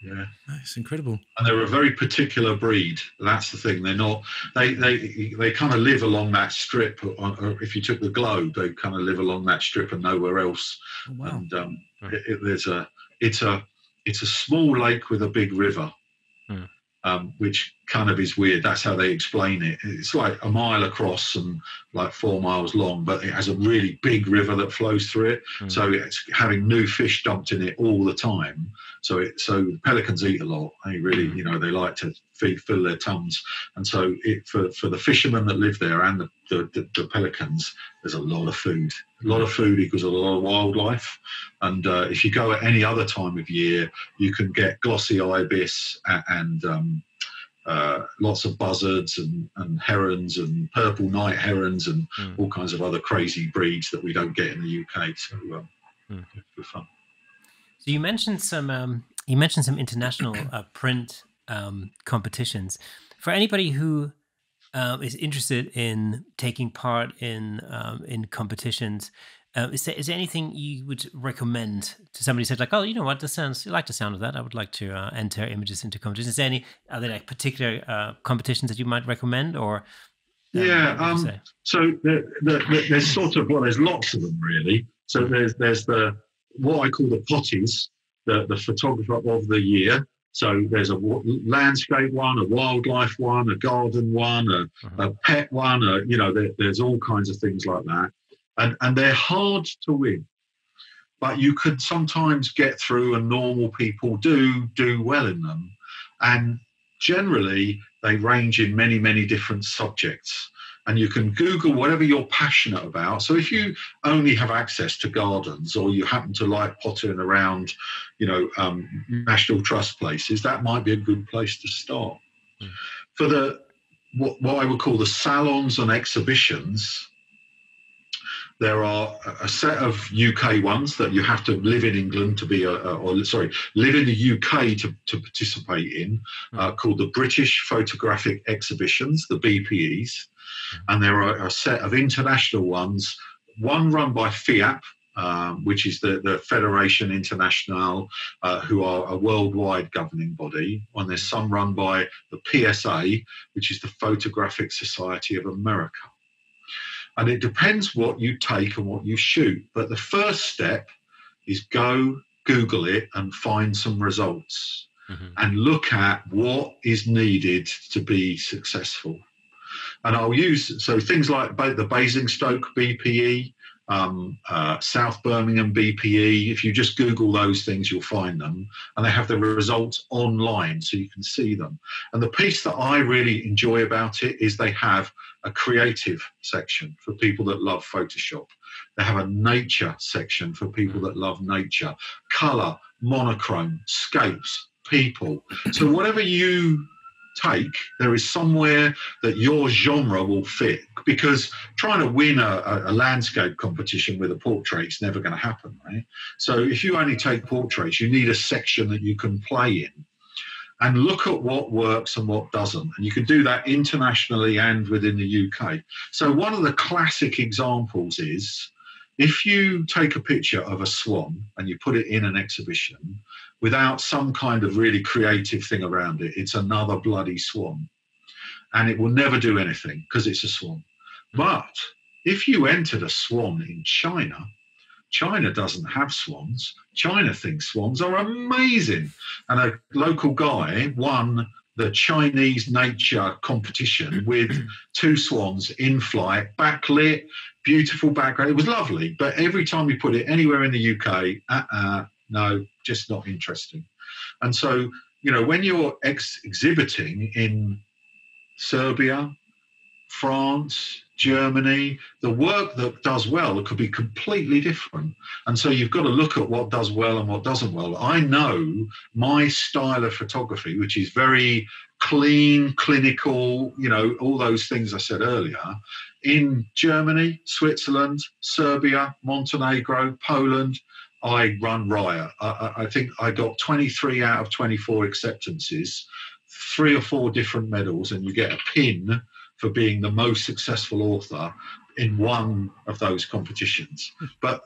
Yeah, it's incredible. And they're a very particular breed. That's the thing. They're not. They kind of live along that strip. Or if you took the globe, they kind of live along that strip and nowhere else. Oh, wow. And it's a small lake with a big river, which kind of is weird. That's how they explain it. It's like a mile across and like 4 miles long, but it has a really big river that flows through it. So it's having new fish dumped in it all the time. So pelicans eat a lot. They really, you know, they like to fill their tums. And so for the fishermen that live there and the pelicans, there's a lot of food. A lot of food equals a lot of wildlife. And if you go at any other time of year, you can get glossy ibis and lots of buzzards and herons and purple night herons and all kinds of other crazy breeds that we don't get in the UK. So it's good fun. So you mentioned some international print competitions. For anybody who is interested in taking part in competitions, is there anything you would recommend to somebody who said, like, oh, you know what, this sounds, I like the sound of that, I would like to enter images into competitions? Is there any, are there like particular competitions that you might recommend, or? So there's sort of, well, there's lots of them really. So there's the, what I call the potties, the photographer of the year. So there's a landscape one, a wildlife one, a garden one, a pet one, you know, there's all kinds of things like that. And they're hard to win, but you could sometimes get through, and normal people do well in them. And generally they range in many, many different subjects. And you can Google whatever you're passionate about. So if you only have access to gardens, or you happen to like pottering around, you know, National Trust places, that might be a good place to start. For the what I would call the salons and exhibitions, there are a set of UK ones that you have to live in England to be, live in the UK to participate in, called the British Photographic Exhibitions, the BPEs. And there are a set of international ones, one run by FIAP, which is the Federation Internationale, who are a worldwide governing body. And there's some run by the PSA, which is the Photographic Society of America. And it depends what you take and what you shoot. But the first step is go Google it and find some results and look at what is needed to be successful. And I'll use, so things like the Basingstoke BPE, South Birmingham BPE, if you just Google those things, you'll find them. And they have the results online, so you can see them. And the piece that I really enjoy about it is they have a creative section for people that love Photoshop. They have a nature section for people that love nature, color, monochrome, scapes, people. So whatever you take, there is somewhere that your genre will fit, because trying to win a landscape competition with a portrait is never going to happen, right? So if you only take portraits, you need a section that you can play in and look at what works and what doesn't. And you can do that internationally and within the UK. So one of the classic examples is if you take a picture of a swan and you put it in an exhibition without some kind of really creative thing around it, it's another bloody swan. And it will never do anything because it's a swan. But if you entered a swan in China, China doesn't have swans. China thinks swans are amazing. And a local guy won the Chinese nature competition with two swans in flight, backlit, beautiful background. It was lovely. But every time you put it anywhere in the UK, no, just not interesting. And so, you know, when you're exhibiting in Serbia, France, Germany, the work that does well could be completely different. And so you've got to look at what does well and what doesn't well. I know my style of photography, which is very clean, clinical, you know, all those things I said earlier, in Germany, Switzerland, Serbia, Montenegro, Poland, I run riot. I think I got 23 out of 24 acceptances, 3 or 4 different medals, and you get a pin for being the most successful author in one of those competitions. But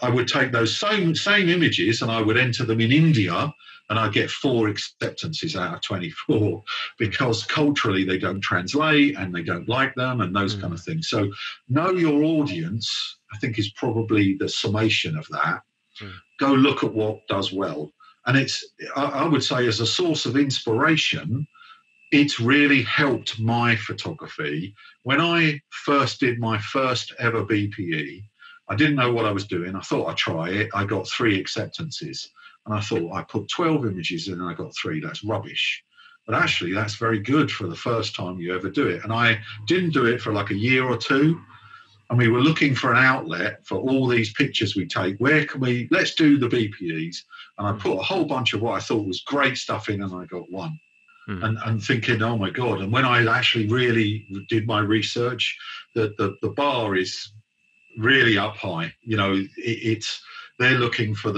I would take those same images and I would enter them in India and I'd get 4 acceptances out of 24 because culturally they don't translate and they don't like them and those kind of things. So know your audience, I think, is probably the summation of that. Go look at what does well. And it's, I would say, as a source of inspiration, it's really helped my photography. When I first did my first ever BPE, I didn't know what I was doing. I thought I'd try it. I got 3 acceptances. And I thought, I put 12 images in and I got 3. That's rubbish. But actually, that's very good for the first time you ever do it. And I didn't do it for like a year or two. And we were looking for an outlet for all these pictures we take. Where can we, let's do the BPEs. And I put a whole bunch of what I thought was great stuff in and I got 1. And thinking, oh my God. And when I actually really did my research, the bar is really up high. You know, it's they're looking for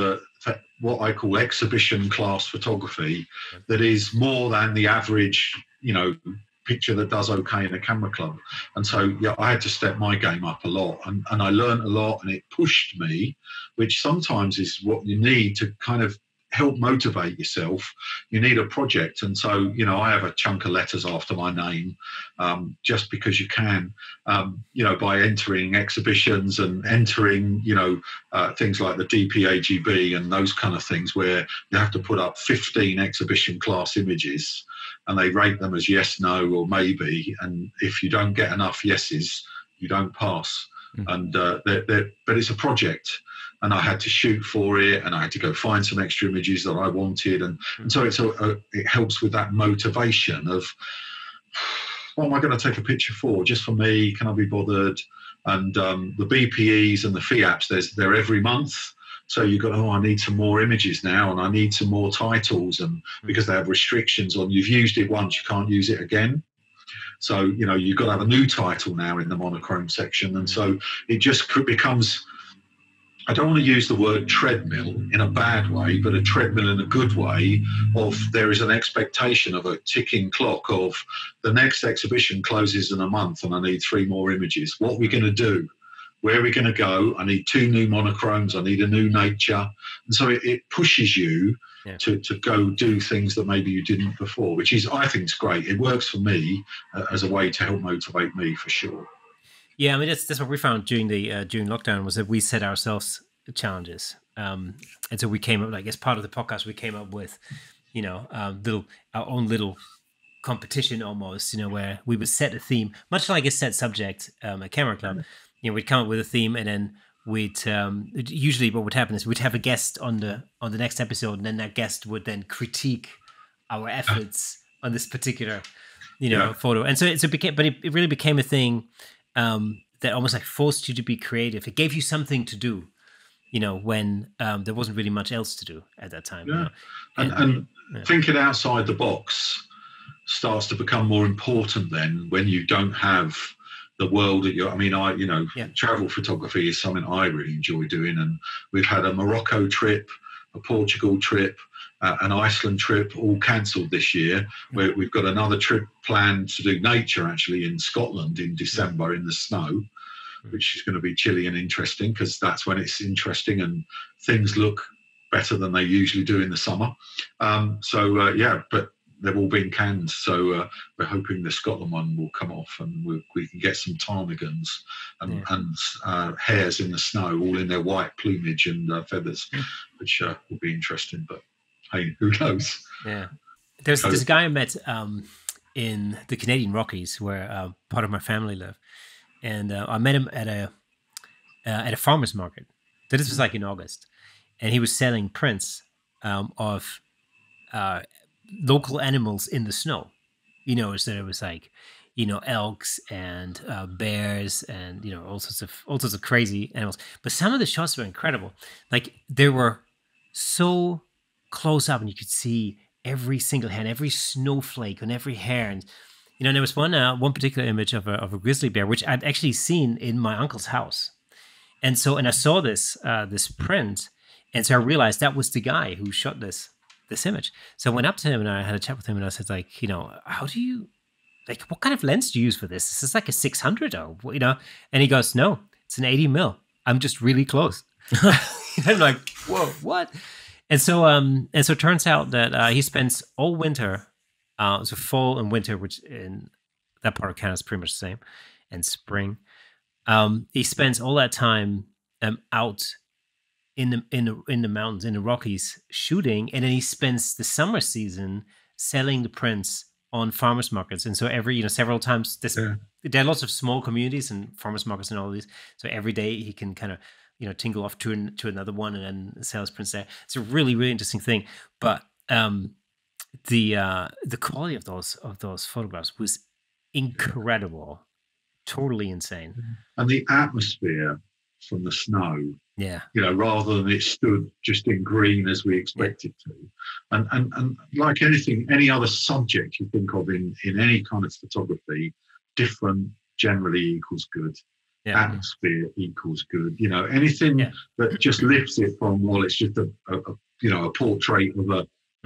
for what I call exhibition class photography that is more than the average, you know, picture that does okay in a camera club. And so, yeah, I had to step my game up a lot and I learned a lot and it pushed me, which sometimes is what you need to kind of help motivate yourself. You need a project. And so, you know, I have a chunk of letters after my name just because you can, you know, by entering exhibitions and entering, you know, things like the DPAGB and those kind of things where you have to put up 15 exhibition class images and they rate them as yes, no, or maybe. And if you don't get enough yeses, you don't pass. And but it's a project. And I had to shoot for it and I had to go find some extra images that I wanted. And so it helps with that motivation of, what am I going to take a picture for? Just for me? Can I be bothered? And the BPEs and the FEAPs, they're every month. So you've got, oh, I need some more images now and I need some more titles. And because they have restrictions on you've used it once, you can't use it again. So, you know, you've got to have a new title now in the monochrome section. And so it just becomes... I don't want to use the word treadmill in a bad way, but a treadmill in a good way of there is an expectation of a ticking clock of the next exhibition closes in a month and I need 3 more images. What are we going to do? Where are we going to go? I need 2 new monochromes. I need a new nature. And so it pushes you to go do things that maybe you didn't before, which is, I think, is great. It works for me as a way to help motivate me for sure. Yeah, I mean that's what we found during the during lockdown was that we set ourselves challenges, and so we came up, like as part of the podcast, we came up with, you know, our own little competition almost, you know, where we would set a theme, much like a set subject at Camera Club. You know, we'd come up with a theme, and then we'd usually what would happen is we'd have a guest on the next episode, and then that guest would then critique our efforts on this particular, you know, photo, and so it became, but it really became a thing. That almost like forced you to be creative. It gave you something to do, you know, when there wasn't really much else to do at that time. Yeah. You know? And thinking outside the box starts to become more important then when you don't have the world at your, I mean, I, you know, travel photography is something I really enjoy doing. And we've had a Morocco trip, a Portugal trip, an Iceland trip, all cancelled this year. We've got another trip planned to do nature actually in Scotland in December in the snow, which is going to be chilly and interesting because that's when it's interesting and things look better than they usually do in the summer. So yeah, but they've all been canned, so we're hoping the Scotland one will come off, and we can get some ptarmigans and hares in the snow, all in their white plumage and feathers, which will be interesting. But hey, who knows? Yeah, there's a guy I met in the Canadian Rockies, where part of my family live, and I met him at a farmer's market. So this was like in August, and he was selling prints of local animals in the snow, you know, so it was like, you know, elks and bears and, you know, all sorts of crazy animals. But some of the shots were incredible. Like, they were so close up, and you could see every single hand, every snowflake on every hair. And, you know, there was one particular image of a grizzly bear, which I'd actually seen in my uncle's house. And so, and I saw this print, and so I realized that was the guy who shot this image. So I went up to him and I had a chat with him, and I said, like, you know, how do you, like, what kind of lens do you use for this? Is this like a 600? Or, you know? And he goes, no, it's an 80 mil. I'm just really close. And I'm like, whoa, what? And so it turns out that he spends all winter, so fall and winter, which in that part of Canada is pretty much the same, and spring. He spends all that time out in the mountains, in the Rockies, shooting, and then he spends the summer season selling the prints on farmers markets. And so every, you know, several times, there are lots of small communities and farmers markets and all of these. So every day he can kind of, you know, tingle off to another one and then sales prints there. It's a really, really interesting thing. But the quality of those photographs was incredible, totally insane. And the atmosphere from the snow, yeah, you know, rather than it stood just in green as we expected it to. And like anything, any other subject you think of in any kind of photography, different generally equals good. Yeah. Atmosphere equals good. You know, anything that just lifts it from, well, it's just a you know, a portrait of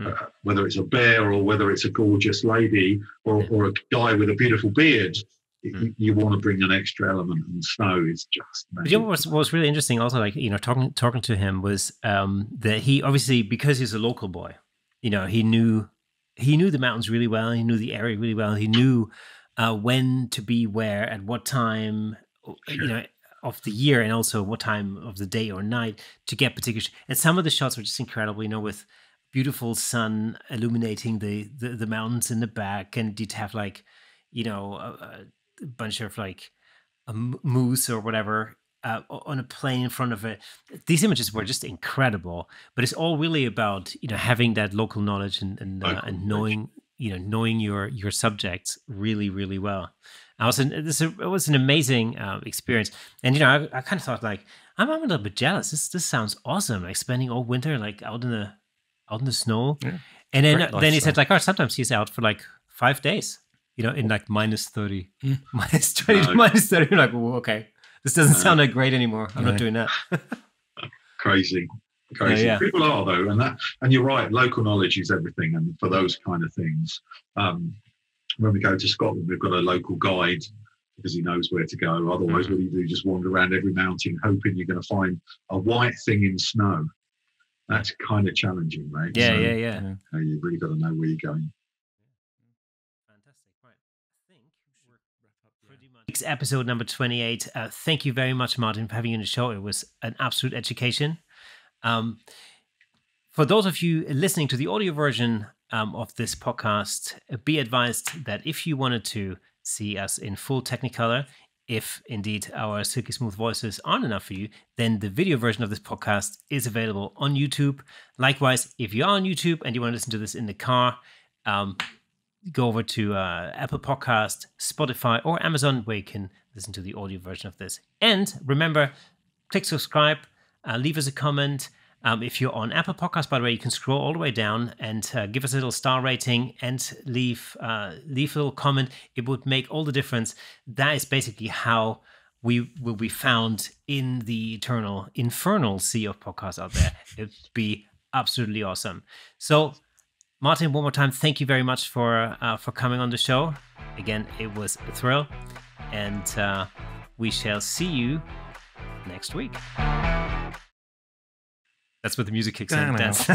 a whether it's a bear or whether it's a gorgeous lady or a guy with a beautiful beard. You want to bring an extra element, and snow is just amazing. You know what was really interesting also, like, you know, talking to him was that he obviously, because he's a local boy, you know, he knew the mountains really well, he knew the area really well, he knew when to be where at what time, you know, of the year, and also what time of the day or night to get particular. And some of the shots were just incredible, you know, with beautiful sun illuminating the mountains in the back, and you'd have, like, you know, a bunch of, like, a moose or whatever on a plane in front of it. These images were just incredible, but it's all really about, you know, having that local knowledge and knowing, you know, your subjects really, really well. It was an amazing experience. And, you know, I kind of thought, like, I'm a little bit jealous. This sounds awesome. Like, spending all winter, like, out in the snow. Yeah. And then he said, like, oh, sometimes he's out for like 5 days. You know, in like -30, -20, no. -30. You're like, well, okay, this doesn't sound like great anymore. I'm not doing that. Crazy. Yeah. People are, though, and you're right. Local knowledge is everything, and for those kind of things, when we go to Scotland, we've got a local guide because he knows where to go. Otherwise, what do you do? Just wander around every mountain, hoping you're going to find a white thing in snow. That's kind of challenging, right? Yeah, so, yeah. You really got to know where you're going. Episode number 28. Thank you very much, Martin, for having you on the show. It was an absolute education. For those of you listening to the audio version of this podcast, be advised that if you wanted to see us in full Technicolor, if indeed our silky smooth voices aren't enough for you, then the video version of this podcast is available on YouTube. Likewise, if you are on YouTube and you want to listen to this in the car, go over to Apple Podcast, Spotify, or Amazon, where you can listen to the audio version of this. And remember, click subscribe, leave us a comment. If you're on Apple Podcast, by the way, you can scroll all the way down and give us a little star rating and leave a little comment. It would make all the difference. That is basically how we will be found in the eternal, infernal sea of podcasts out there. It'd be absolutely awesome. So, Martin, one more time, thank you very much for coming on the show. Again, it was a thrill, and we shall see you next week. That's what the music kicks in.